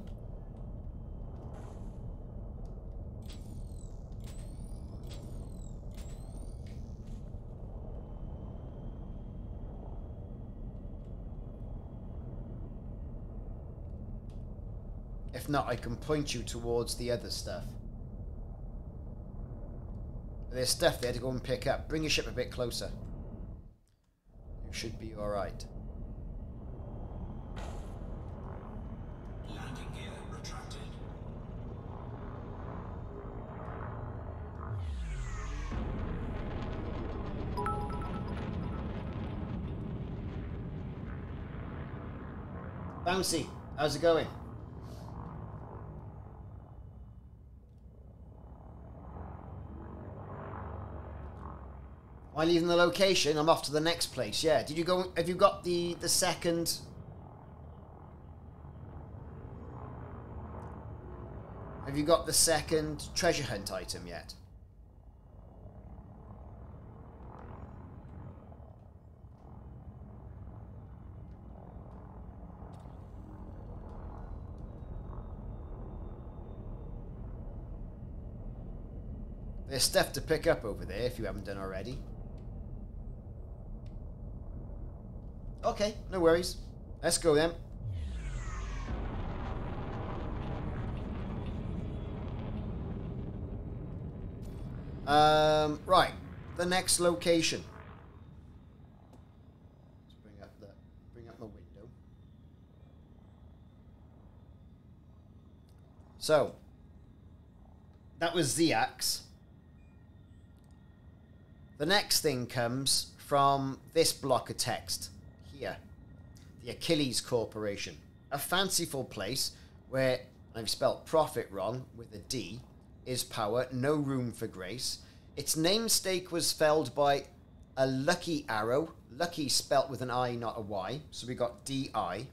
If not, I can point you towards the other stuff. There's stuff there to go and pick up. Bring your ship a bit closer. You should be alright. Landing gear retracted. Bouncy, how's it going? Am I leaving the location? I'm off to the next place. Yeah. Did you go? Have you got the second? Have you got the second treasure hunt item yet? There's stuff to pick up over there if you haven't done already. Okay, no worries. Let's go then. Right, the next location. Let's bring up the window. So that was Z-Ax. The next thing comes from this block of text here. The Achilles Corporation. A fanciful place where, I've spelt profit wrong with a D, is power, no room for grace. Its namesake was felled by a lucky arrow. Lucky spelt with an I, not a Y. So we got D-I.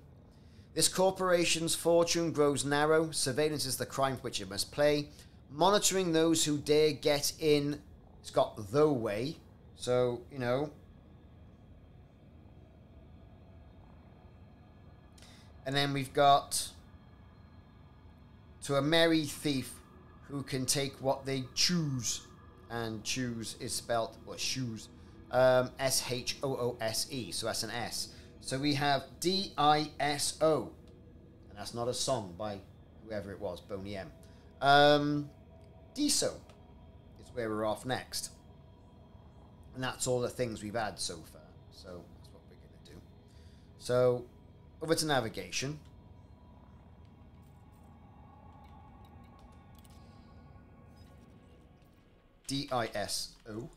This corporation's fortune grows narrow. Surveillance is the crime for which it must play. Monitoring those who dare get in. It's got the way. So, you know. And then we've got to a merry thief who can take what they choose. And choose is spelt, or shoes, S-H-O-O-S-E. So that's an S. So we have D-I-S-O. And that's not a song by whoever it was, Boney M. Diso is where we're off next. And that's all the things we've had so far. So that's what we're going to do. So over to navigation. D-I-S-O.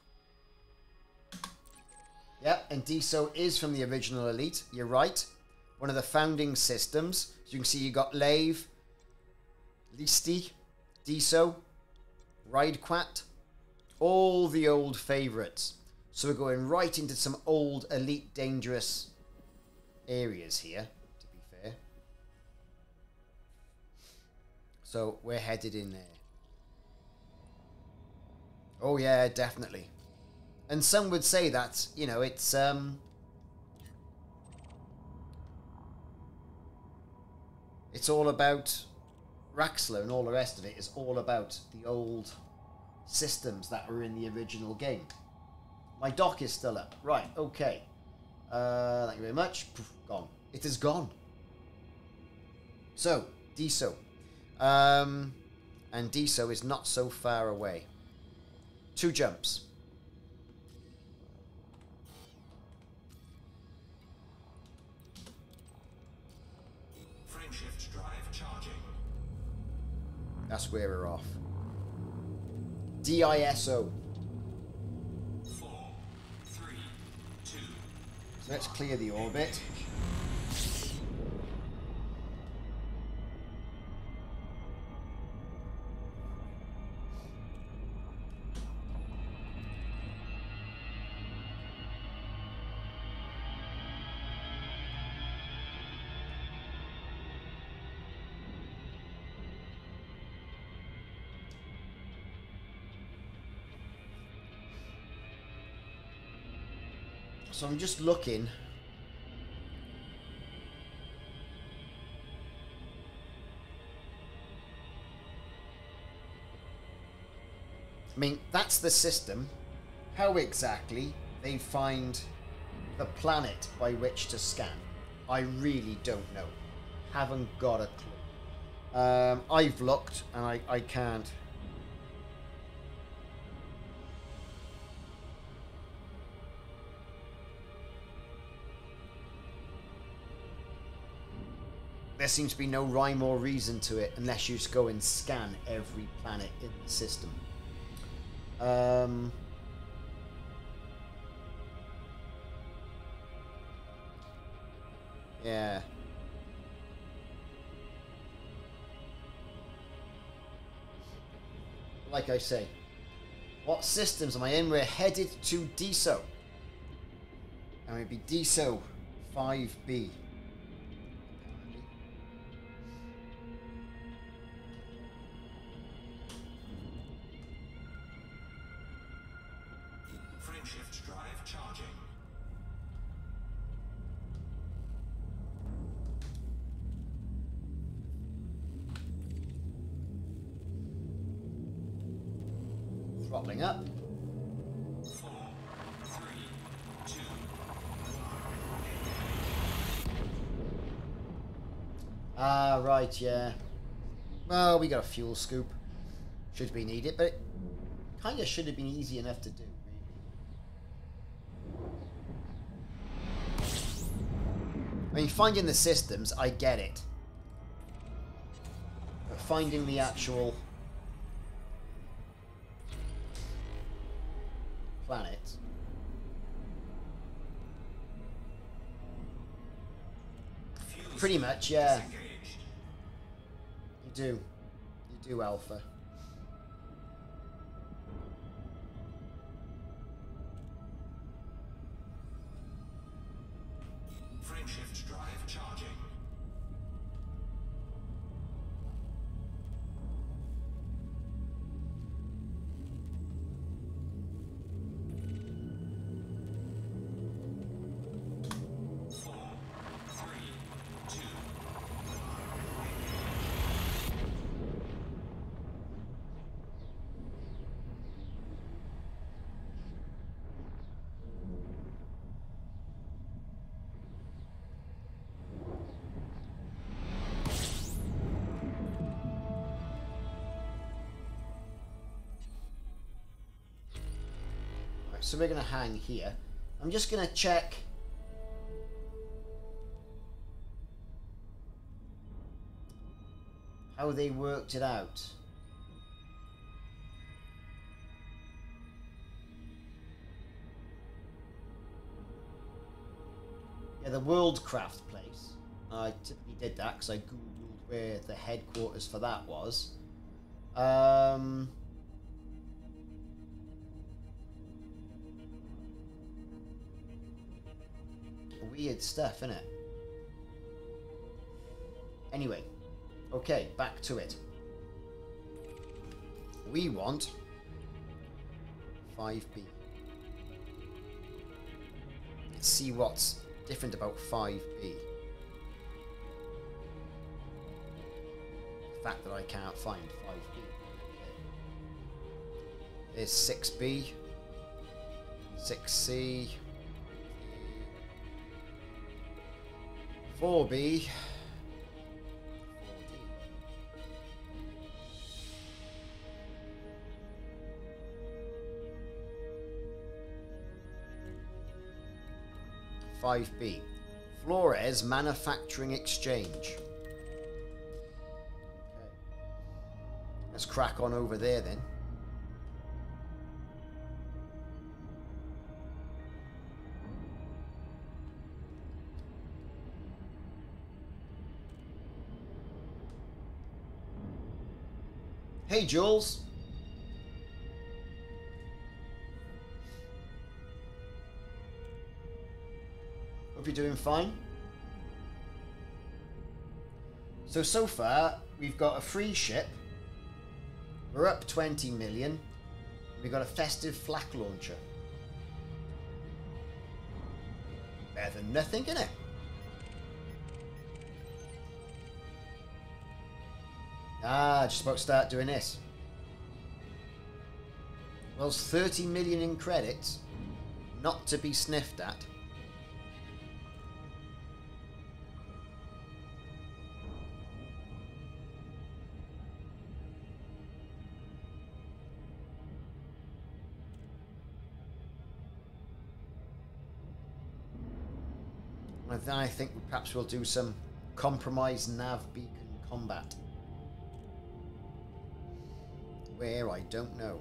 Yep, and Diso is from the original Elite. You're right. One of the founding systems. As you can see, you got Lave, Listy, Diso, Ridequat. All the old favourites. So we're going right into some old Elite Dangerous areas here, to be fair. So we're headed in there. Oh yeah, definitely. And some would say that, you know, it's it's all about Raxlo, and all the rest of it is all about the old systems that were in the original game. My dock is still up. Right, okay. Thank you very much. Poof, gone. It is gone. So, Diso. And Diso is not so far away. 2 jumps. Frame shift drive charging. That's where we're off. D-I-S-O. 4, 3, 2. So let's clear the orbit. So I'm just looking. I mean, that's the system. How exactly they find the planet by which to scan, I really don't know. Haven't got a clue. I've looked and I can't. There seems to be no rhyme or reason to it unless you just go and scan every planet in the system. Yeah. Like I say, what systems am I in? We're headed to Diso. And it'd be Diso 5B. Up. 4, 3, 2, 1. Ah, right, yeah. Well, we got a fuel scoop. Should be needed, but it kind of should have been easy enough to do. I mean, finding the systems, I get it. But finding the actual planet. Pretty much, yeah. You do. You do, Alpha. Frameshift drive charging. So we're going to hang here. I'm just going to check. How they worked it out. Yeah, the Worldcraft place. I typically did that because I googled where the headquarters for that was. Weird stuff, innit? Anyway, okay, back to it. We want 5B. Let's see what's different about 5B. The fact that I can't find 5B. There's 6B, 6C. 4B. Five B. Flores Manufacturing Exchange. Okay. Let's crack on over there then. Hey, Jules. Hope you're doing fine. So far, we've got a free ship. We're up 20 million. We've got a festive flak launcher. Better than nothing, innit? Ah, just about to start doing this. Well, it's 30 million in credits. Not to be sniffed at. And then I think perhaps we'll do some compromise nav beacon combat. Where, I don't know.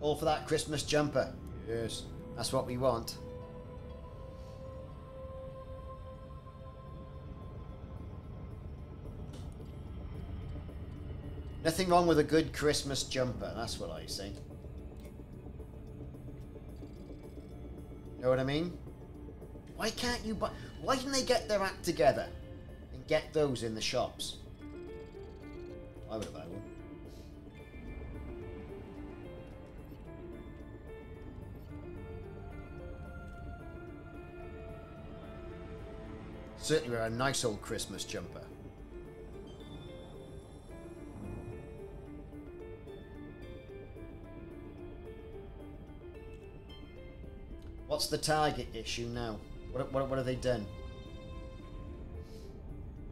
All for that Christmas jumper. Yes. That's what we want. Nothing wrong with a good Christmas jumper. That's what I say. Know what I mean? Why can't you buy... Why didn't they get their act together and get those in the shops? I would have had one. Certainly wear a nice old Christmas jumper. What's the target issue now? What have they done?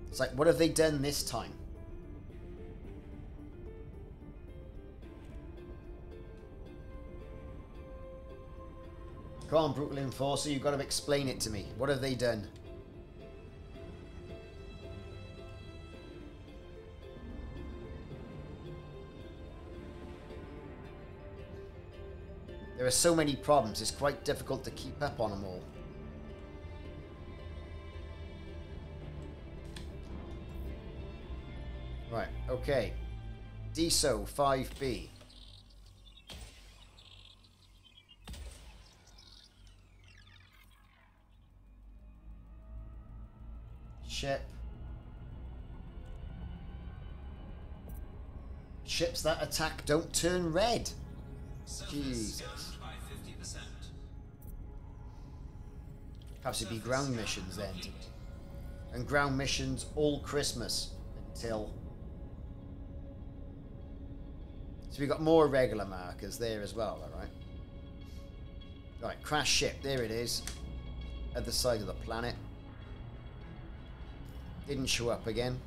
It's like, what have they done this time? Come on, Brutal Enforcer, you've got to explain it to me. What have they done? There are so many problems, it's quite difficult to keep up on them all. Right, okay. Diso 5B. Ship. Ships that attack don't turn red. Jesus. Perhaps it'd be ground missions then. And ground missions all Christmas until... So we've got more regular markers there as well, alright? Right, crash ship, there it is. Other side of the planet. Didn't show up again.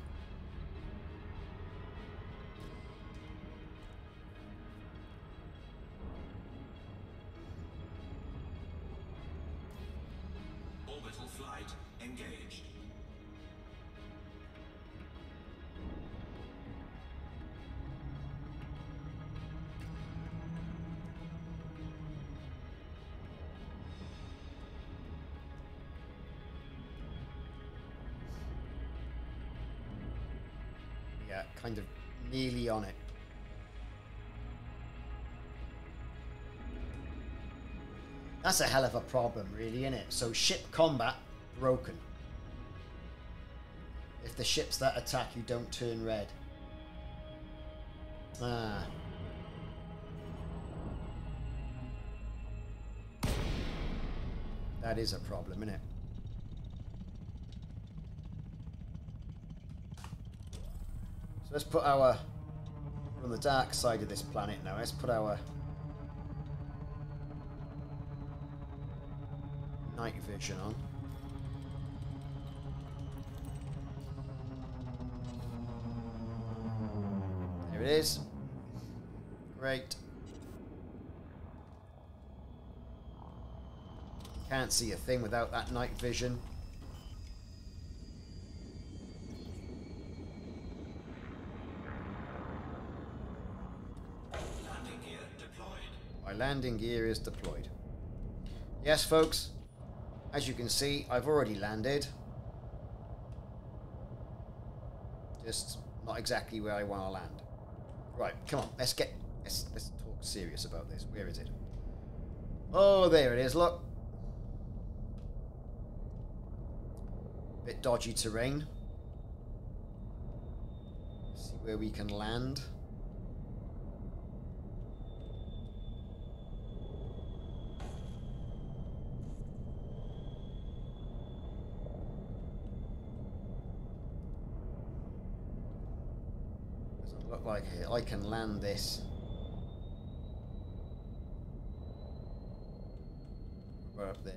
Kind of nearly on it. That's a hell of a problem, really, isn't it? So ship combat broken. If the ships that attack you don't turn red. Ah. That is a problem, isn't it? So let's put our, we're on the dark side of this planet now, let's put our night vision on. There it is. Great. Can't see a thing without that night vision. Landing gear is deployed. Yes, folks, as you can see, I've already landed. Just not exactly where I want to land. Right, come on, let's talk serious about this. Where is it? Oh, there it is, look. Bit dodgy terrain. See where we can land. Like I can land this. We're up there.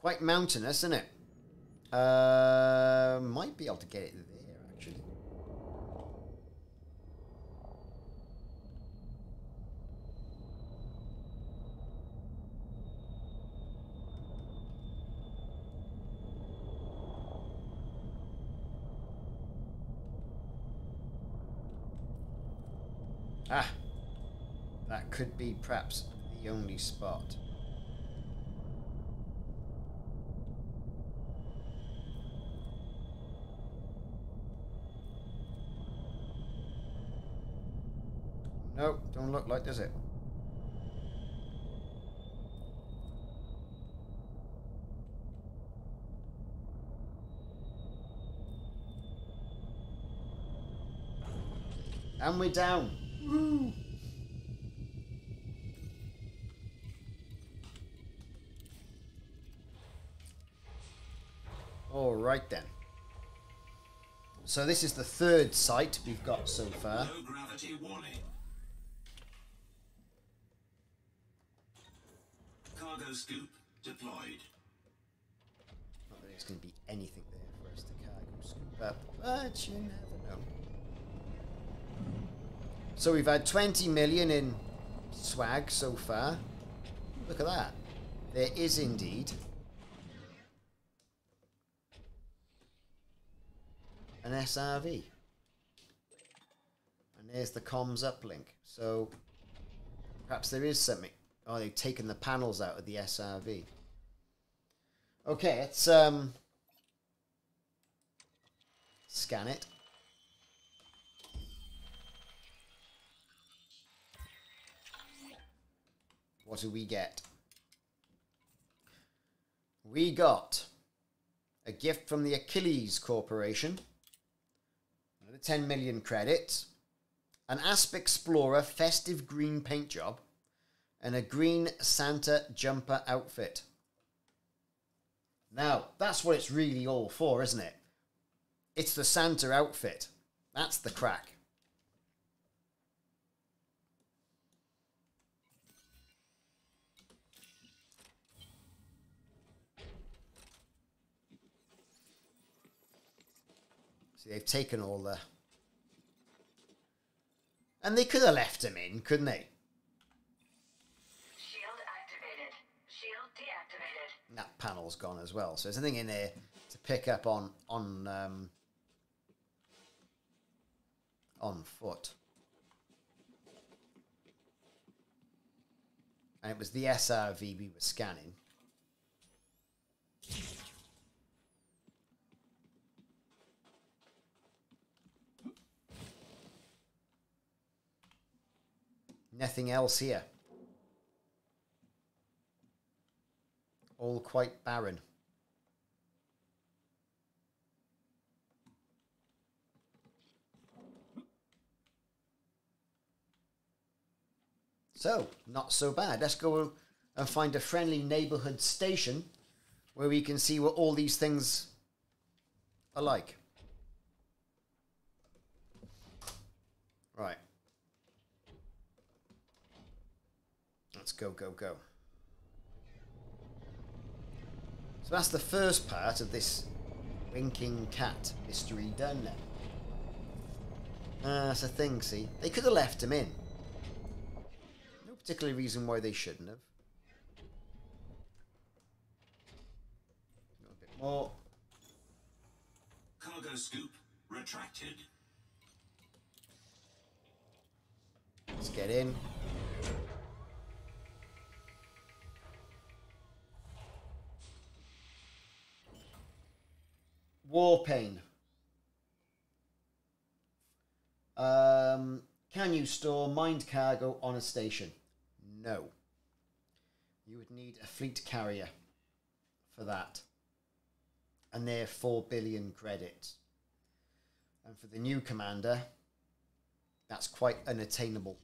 Quite mountainous, isn't it? Might be able to get it there actually. Ah, that could be perhaps the only spot. Nope, don't look like, does it? And we're down. Woo. All right then. So this is the third site we've got so far. No gravity warning. Cargo scoop deployed. Not that there's going to be anything there for us to cargo scoop up, but you never know. So we've had 20 million in swag so far. Look at that. There is indeed. An SRV. And there's the comms uplink. So perhaps there is something. Oh, they've taken the panels out of the SRV. Okay, let's scan it. What do we get? We got a gift from the Achilles Corporation. Another 10 million credits. An Asp Explorer festive green paint job. And a green Santa jumper outfit. Now, that's what it's really all for, isn't it? It's the Santa outfit. That's the crack. See, they've taken all the... And they could have left him in, couldn't they? That panel's gone as well, so there's nothing in there to pick up on foot. And it was the SRV we were scanning. Nothing else here. All quite barren. So, not so bad. Let's go and find a friendly neighborhood station where we can see what all these things are like. Right. Let's go, go, go. So that's the first part of this Winking Cat mystery done now. That's a thing, see? They could have left him in. No particular reason why they shouldn't have. A little bit more. Cargo scoop retracted. Let's get in. War pain. Can you store mined cargo on a station? No. You would need a fleet carrier for that. And they're 4 billion credits. And for the new commander, that's quite unattainable.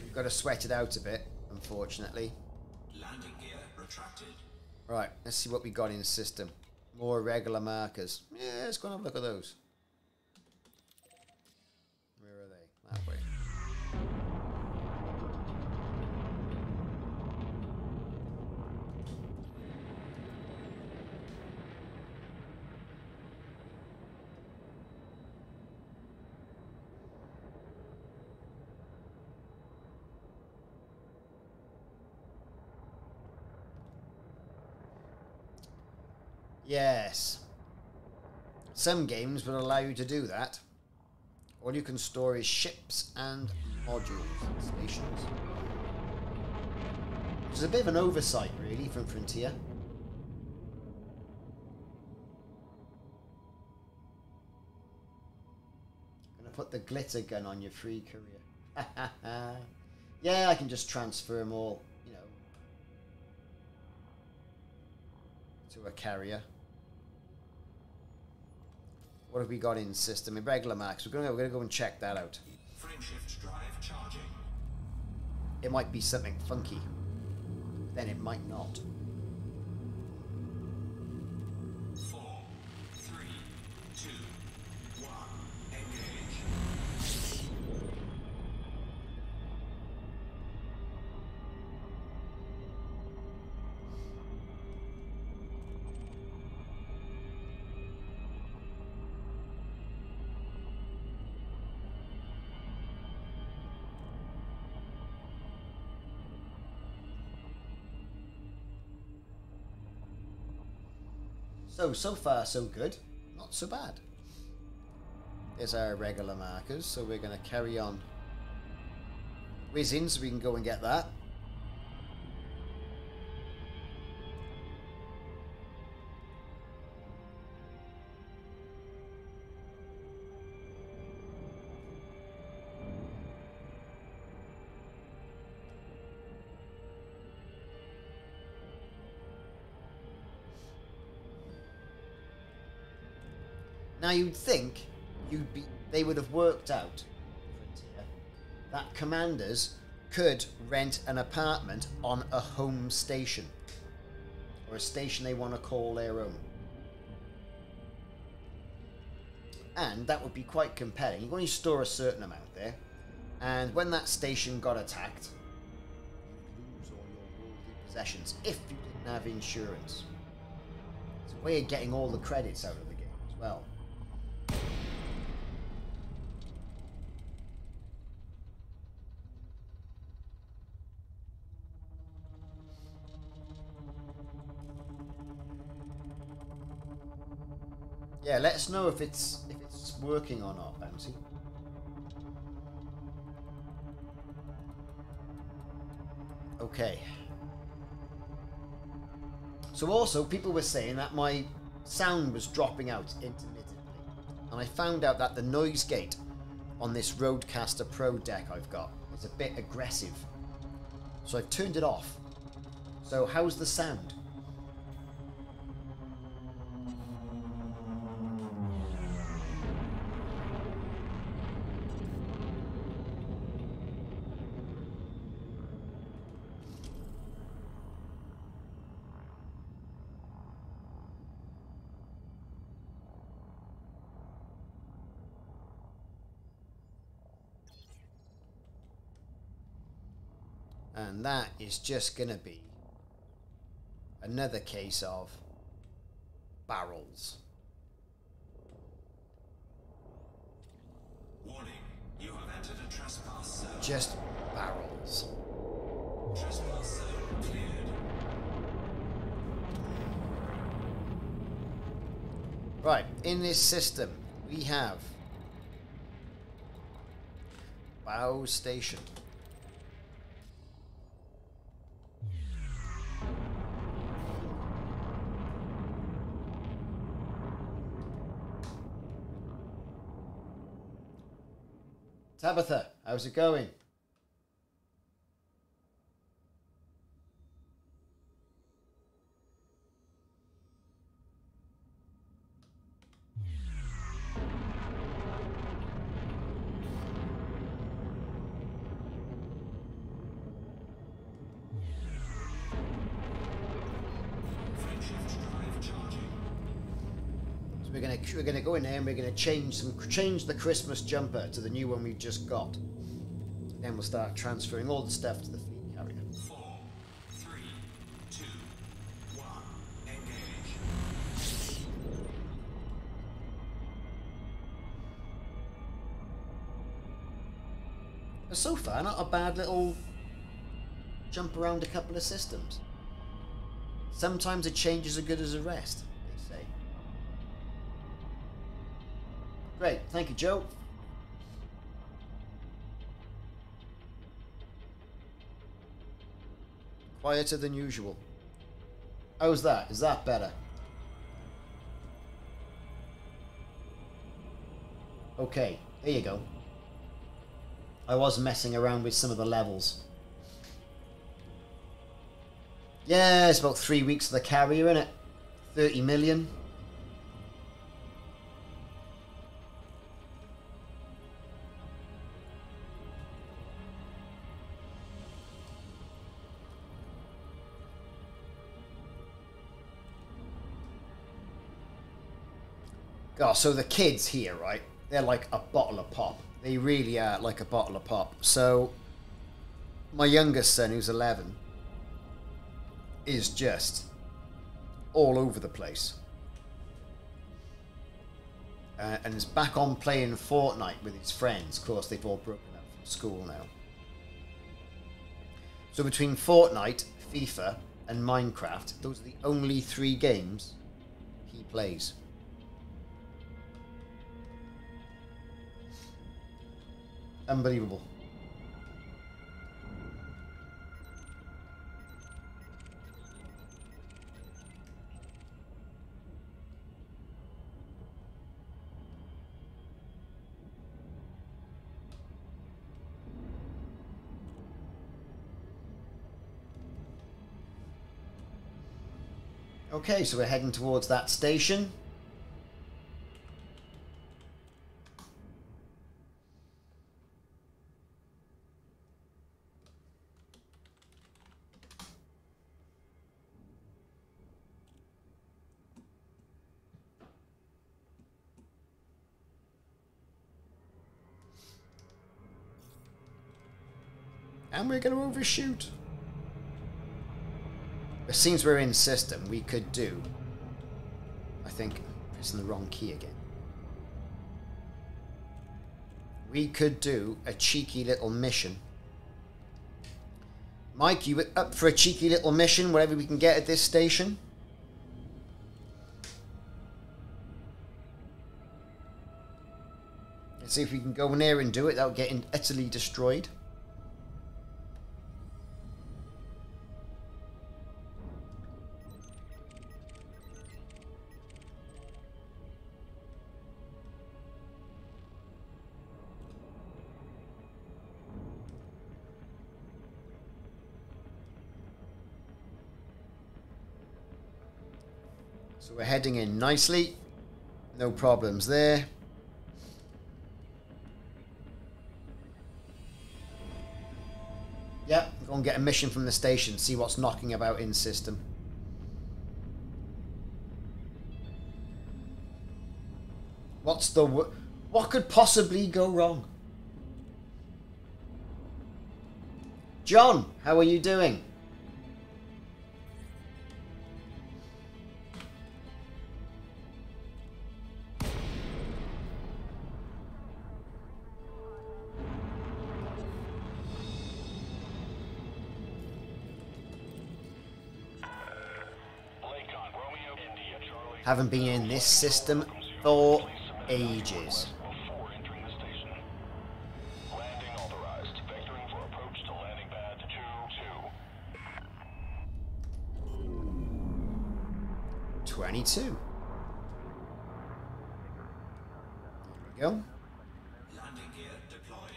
We've got to sweat it out a bit, unfortunately. Landing gear retracted. Right, let's see what we got in the system. More regular markers. Yeah, let's go and have a look at those. Where are they? That way. Yes. Some games will allow you to do that. All you can store is ships and modules and stations. Which is a bit of an oversight, really, from Frontier. I'm going to put the glitter gun on your free career. Yeah, I can just transfer them all, you know, to a carrier. What have we got in system? Irregular marks. We're gonna go and check that out. Frame shift drive charging. It might be something funky. Then it might not. 4, 3, 2, 1, engage. So far so good, not so bad. There's our regular markers, so we're going to carry on whizzing so we can go and get that. Now you'd think they would have worked out that commanders could rent an apartment on a home station, or a station they want to call their own, and that would be quite compelling. You only store a certain amount there, and when that station got attacked, you'd lose all your worldly possessions if you didn't have insurance. It's a way of getting all the credits out of the game as well. Yeah, let us know if it's working or not, Bouncy. Okay. So also, people were saying that my sound was dropping out intermittently, and I found out that the noise gate on this Rodecaster Pro deck I've got is a bit aggressive, so I've turned it off. So how's the sound? And that is just going to be another case of barrels. Warning, you have entered a trespass zone. Just barrels. Trespass zone cleared. Right, in this system, we have Bow Station. Tabitha, how's it going? We're going to go in there and we're going to change the Christmas jumper to the new one we've just got. Then we'll start transferring all the stuff to the fleet carrier. 4, 3, 2, 1, engage. So far, not a bad little jump around a couple of systems. Sometimes a change is as good as a rest. Great, thank you, Joe. Quieter than usual. How's that? Is that better? Okay, there you go. I was messing around with some of the levels. Yeah, it's about 3 weeks of the carrier, isn't it? 30 million. Oh, so the kids here, right, they're like a bottle of pop. They really are like a bottle of pop. So my youngest son, who's 11, is just all over the place. And is back on playing Fortnite with his friends. Of course, they've all broken up from school now. So between Fortnite, FIFA, and Minecraft, those are the only 3 games he plays. Unbelievable. Okay, so we're heading towards that station. And we're going to overshoot. Since we're in system, we could do. I think I'm pressing the wrong key again. We could do a cheeky little mission. Mike, you up for a cheeky little mission wherever we can get at this station? Let's see if we can go in there and do it without getting utterly destroyed. We're heading in nicely, no problems there. Yep, go and get a mission from the station, see what's knocking about in system. What's the what could possibly go wrong? John, how are you doing? Haven't been in this system for ages. There we go. Landing gear deployed.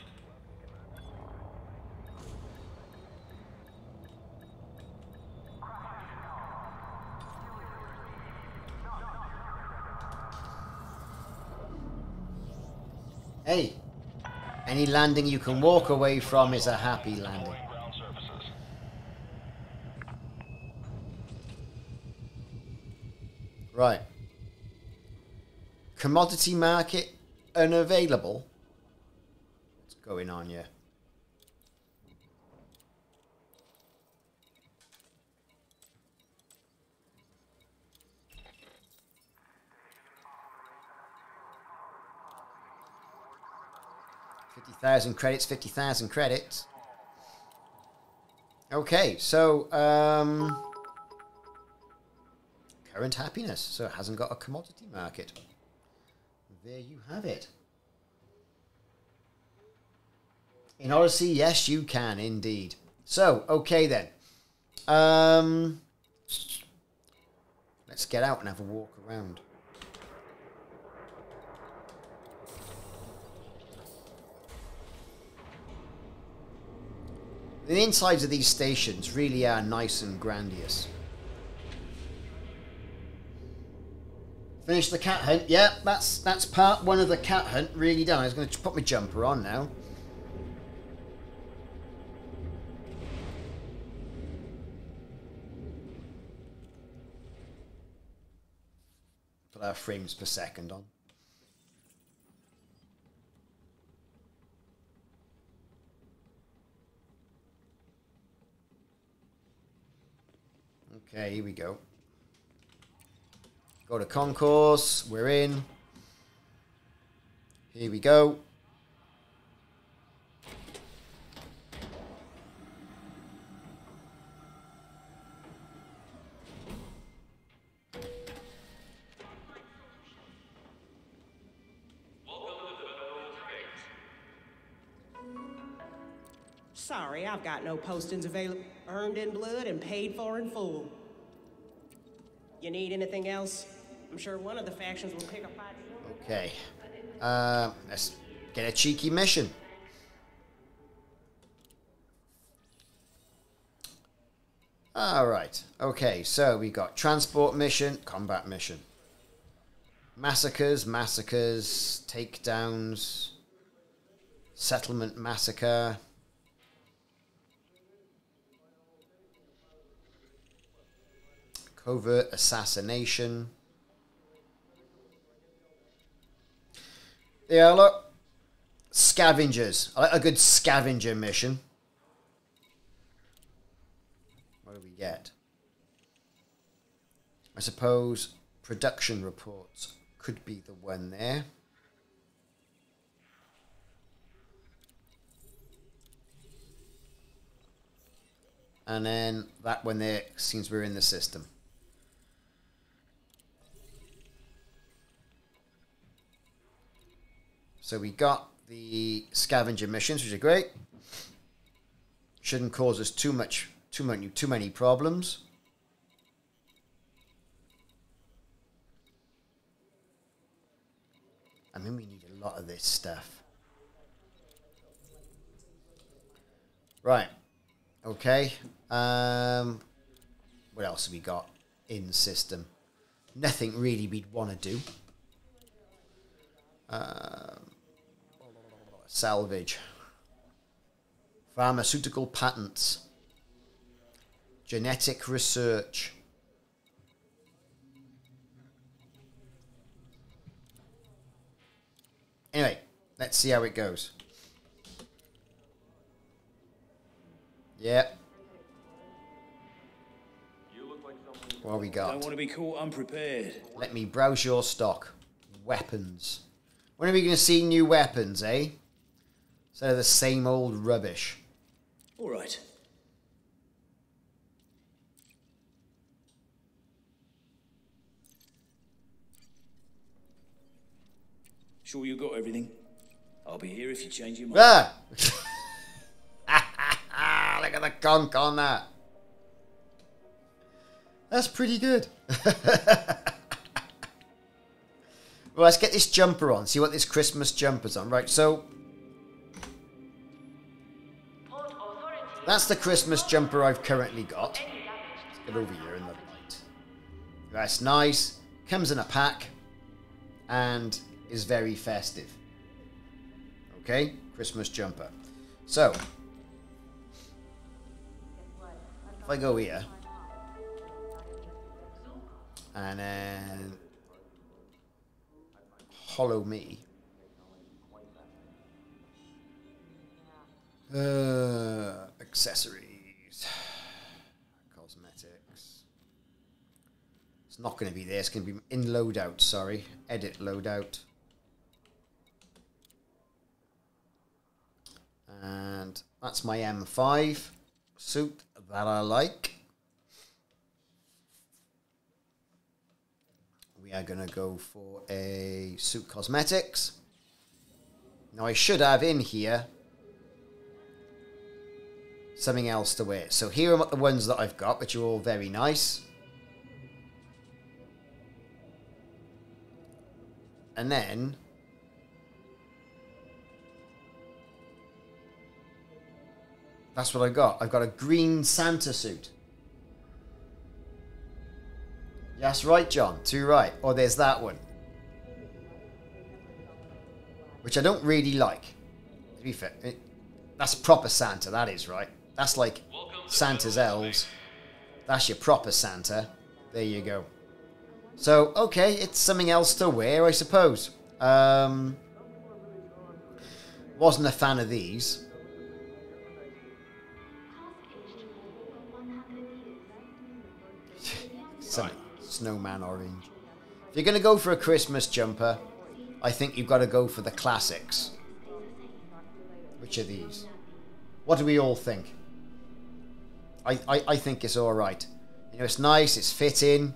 Hey, any landing you can walk away from is a happy landing. Right. Commodity market unavailable. What's going on here? £50,000 credits. Okay, so current happiness, so it hasn't got a commodity market. There you have it. In Odyssey, yes, you can indeed. So, okay then. Let's get out and have a walk around. The insides of these stations really are nice and grandiose. Finish the cat hunt. Yeah, that's part one of the cat hunt really done. I was going to put my jumper on now. Put our frames per second on. Okay, here we go. Go to concourse, we're in. Here we go. Sorry, I've got no postings available. Earned in blood and paid for in full. You need anything else? I'm sure one of the factions will pick a fight. Okay. Let's get a cheeky mission. Alright. Okay, so we got transport mission, combat mission. Massacres, massacres, takedowns, settlement massacre. Covert assassination. Yeah, look. Scavengers. I like a good scavenger mission. What do we get? I suppose production reports could be the one there. And then that one there, since we're in the system. So we got the scavenger missions, which are great. Shouldn't cause us too many problems. I mean, we need a lot of this stuff. Right. Okay. What else have we got in system? Nothing really we'd want to do. Salvage, pharmaceutical patents, genetic research, anyway, let's see how it goes. Yeah. You look like someone. What have we got? I want to be caught unprepared. Let me browse your stock. Weapons. When are we going to see new weapons, eh? Instead of the same old rubbish. All right. Sure you got everything? I'll be here if you change your mind. Ah! Look at the conk on that. That's pretty good. Well, let's get this jumper on. See what this Christmas jumper's on. Right, so that's the Christmas jumper I've currently got. Let's get over here in the light. That's nice. Comes in a pack and is very festive. Okay, Christmas jumper. So if I go here and then follow me. Accessories. Cosmetics. It's not going to be there. It's going to be in loadout, sorry. Edit loadout. And that's my M5 suit that I like. We are going to go for a suit cosmetics. Now I should have in here something else to wear. So here are the ones that I've got, which are all very nice. And then that's what I got. I've got a green Santa suit. That's right, John. Too right. Or there's that one. Which I don't really like. To be fair, that's proper Santa, that is, right? That's like Santa's elves. That's your proper Santa. There you go. So, okay, it's something else to wear, I suppose. Wasn't a fan of these. Something. Snowman orange. If you're going to go for a Christmas jumper, I think you've got to go for the classics. Which are these? What do we all think? I think it's alright. You know, it's nice, it's fitting.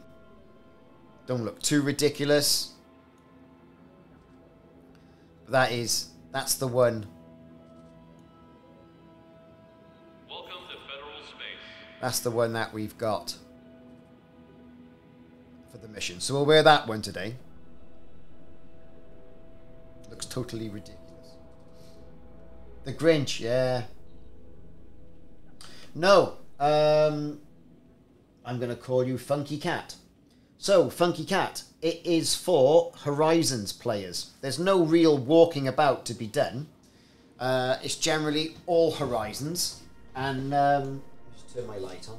Don't look too ridiculous. But that's the one That's the one that we've got for the mission. So we'll wear that one today. Looks totally ridiculous. The Grinch, yeah. No, I'm going to call you Funky Cat. So, Funky Cat, it is for Horizons players. There's no real walking about to be done. It's generally all Horizons. And just turn my light on.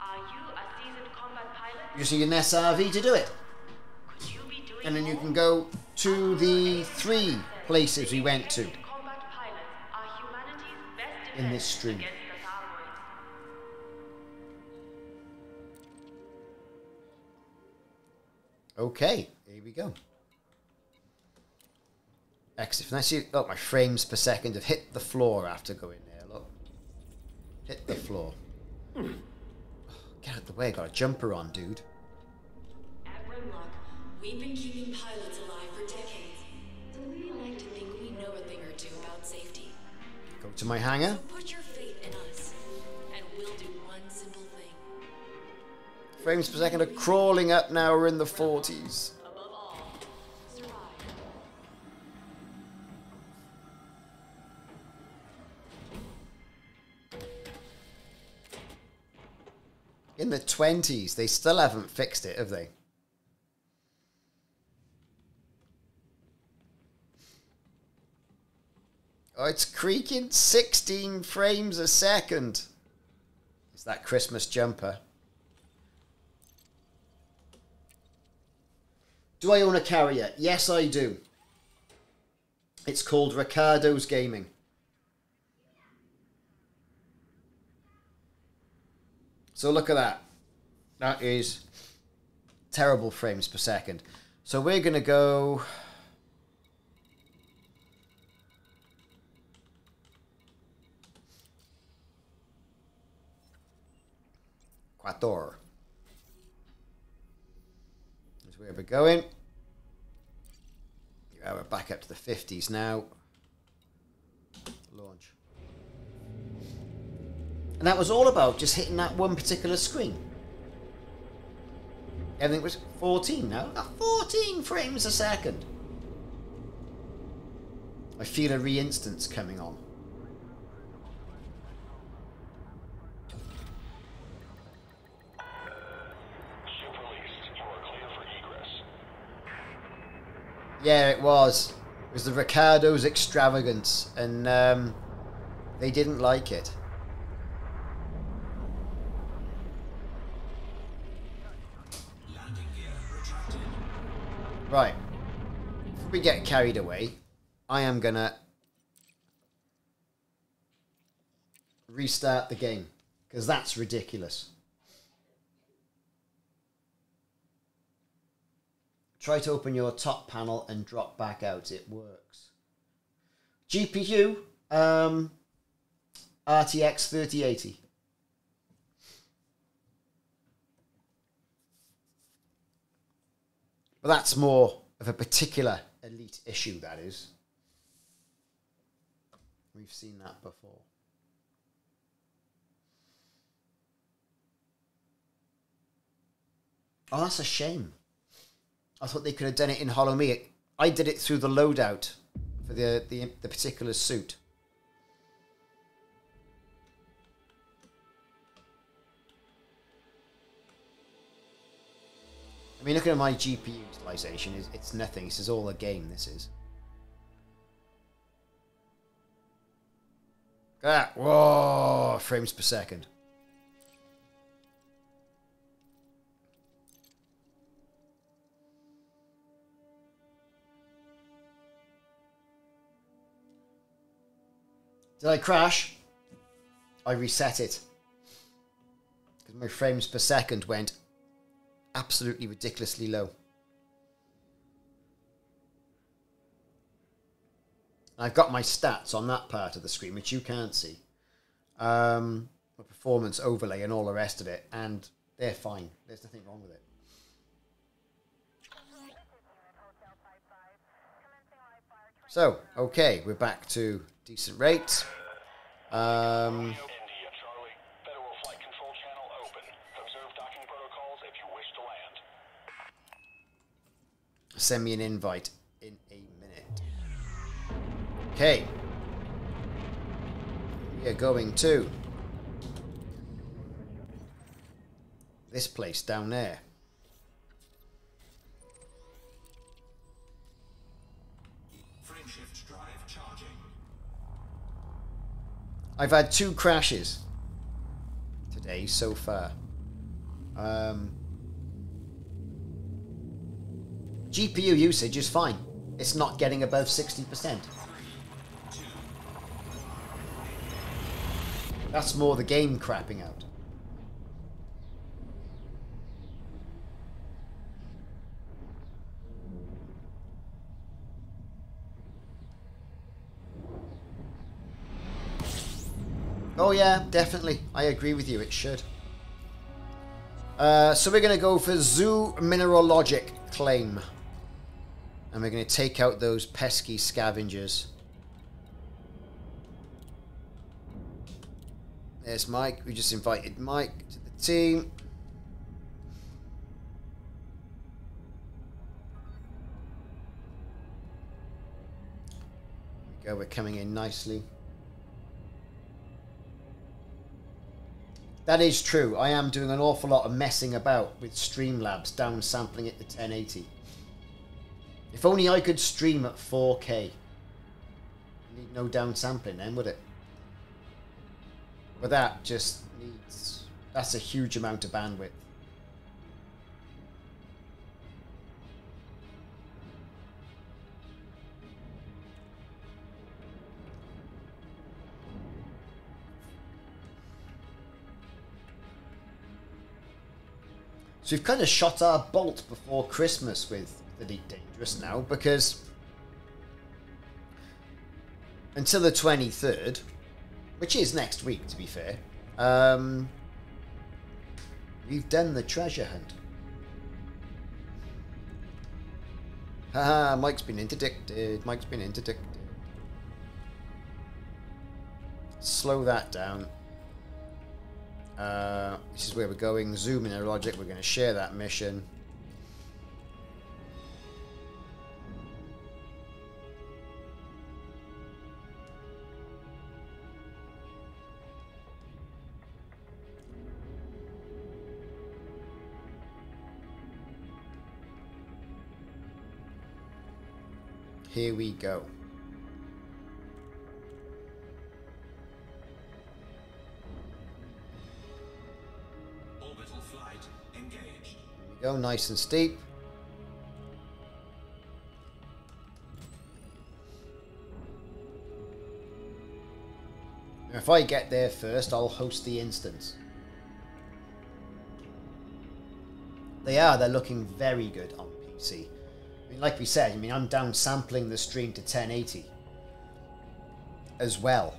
Are you a seasoned combat pilot? You see an SRV to do it. Could you be doing and then you can go to the three places we went to in this stream. Okay, here we go. Exit. I see, look, my frames per second have hit the floor after going there, look. Hit the floor. Oh, get out of the way, got a jumper on, dude. At Rimlock, we've been keeping pilots alive for decades, so we like to think we know a thing or two about safety. Go to my hangar. So put your faith in us, and we'll do one simple thing. Frames per second are crawling up now, we're in the 40s. In the 20s, they still haven't fixed it, have they? Oh, it's creaking 16 frames a second. It's that Christmas jumper. Do I own a carrier? Yes, I do. It's called Ricardo's Gaming. So look at that. That is terrible frames per second. So we're going to go... Quator. That's where we're going. Yeah, we're back up to the 50s now. Launch. And that was all about just hitting that one particular screen. Everything was 14 now. 14 frames a second. I feel a reinstance coming on. Ship released. You are clear for egress. Yeah, it was. It was the Ricardo's extravagance, and they didn't like it. Right, if we get carried away, I am going to restart the game, because that's ridiculous. Try to open your top panel and drop back out. It works. GPU, RTX 3080. But that's more of a particular Elite issue, that is. We've seen that before. Oh, that's a shame. I thought they could have done it in Hollow Me. I did it through the loadout for the particular suit. I mean, looking at my GPU utilization, it's nothing. This is all a game, this is. Look at that. Whoa! Frames per second. Did I crash? I reset it. Because my frames per second went... absolutely ridiculously low. I've got my stats on that part of the screen, which you can't see. My performance overlay and all the rest of it, and they're fine. There's nothing wrong with it. So, okay, we're back to decent rates. Send me an invite in a minute. Okay. We are going to this place down there. Frameshift drive charging. I've had 2 crashes today so far. GPU usage is fine. It's not getting above 60%. That's more the game crapping out. Oh yeah, definitely. I agree with you. It should. So we're going to go for zoo mineralogic claim. And we're going to take out those pesky scavengers. There's Mike. We just invited Mike to the team. There we go. We're coming in nicely. That is true. I am doing an awful lot of messing about with Streamlabs, downsampling it to 1080. If only I could stream at 4K. Need no downsampling then, would it? But that just needs... That's a huge amount of bandwidth. So we've kind of shot our bolt before Christmas with Elite Dangerous now, because until the 23rd, which is next week to be fair, we've done the treasure hunt. Haha, Mike's been interdicted, Mike's been interdicted. Slow that down. This is where we're going. Zoom in our logic. We're going to share that mission. Here we go. Orbital flight engaged. Here we go, nice and steep. If I get there first, I'll host the instance. They're looking very good on PC. Like we said, I'm down sampling the stream to 1080 as well.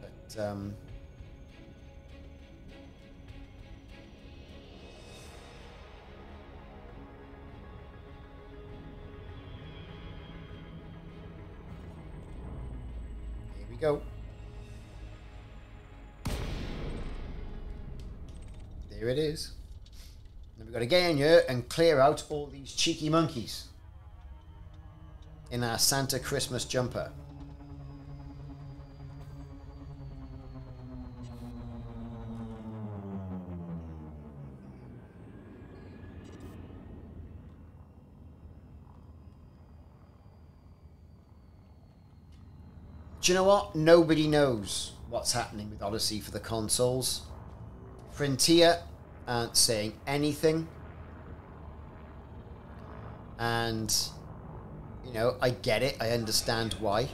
But here we go. There it is. We've got to get in here and clear out all these cheeky monkeys in our Santa Christmas jumper. Do you know what? Nobody knows what's happening with Odyssey for the consoles. Frontier aren't saying anything, and I get it, I understand why.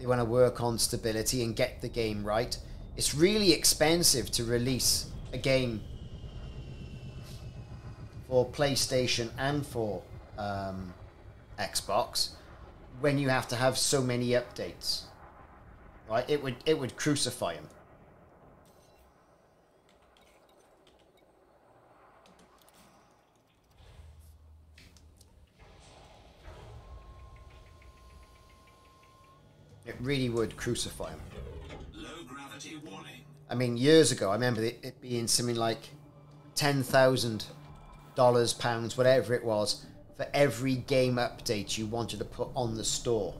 They want to work on stability and get the game right. It's really expensive to release a game for PlayStation and for Xbox when you have to have so many updates, right? It would crucify them. It really would crucify him. Low gravity warning. I mean, years ago, I remember it being something like $10,000, pounds, whatever it was, for every game update you wanted to put on the store.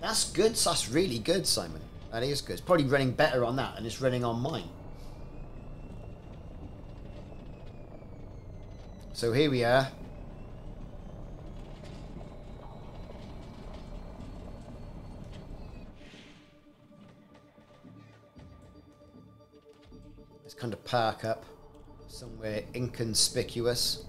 That's good. That's really good, Simon. That is good. It's probably running better on that than it's running on mine. So here we are. Let's kind of park up somewhere inconspicuous.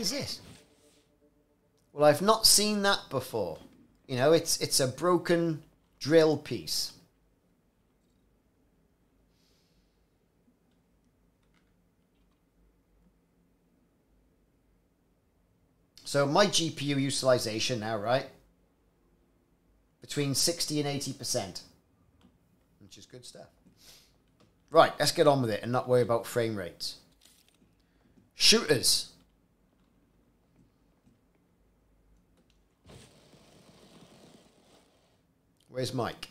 This? Well, I've not seen that before. You know, it's a broken drill piece. So my GPU utilization now, right? Between 60 and 80%, which is good stuff. Right, let's get on with it and not worry about frame rates. Shooters. Where's Mike?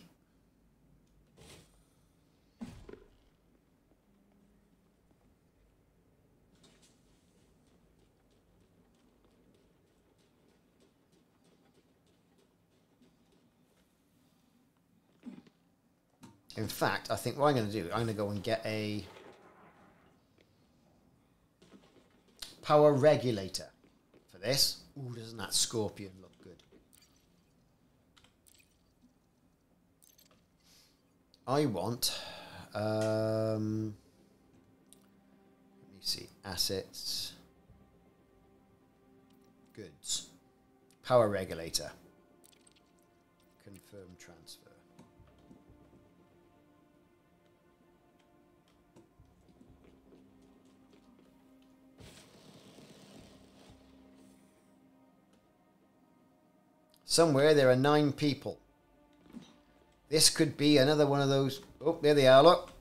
In fact, I think what I'm going to do, I'm going to go and get a power regulator for this. Ooh, doesn't that scorpion look? I want, let me see, assets, goods, power regulator, confirm transfer. Somewhere there are 9 people. This could be another one of those. Oh, there they are, look.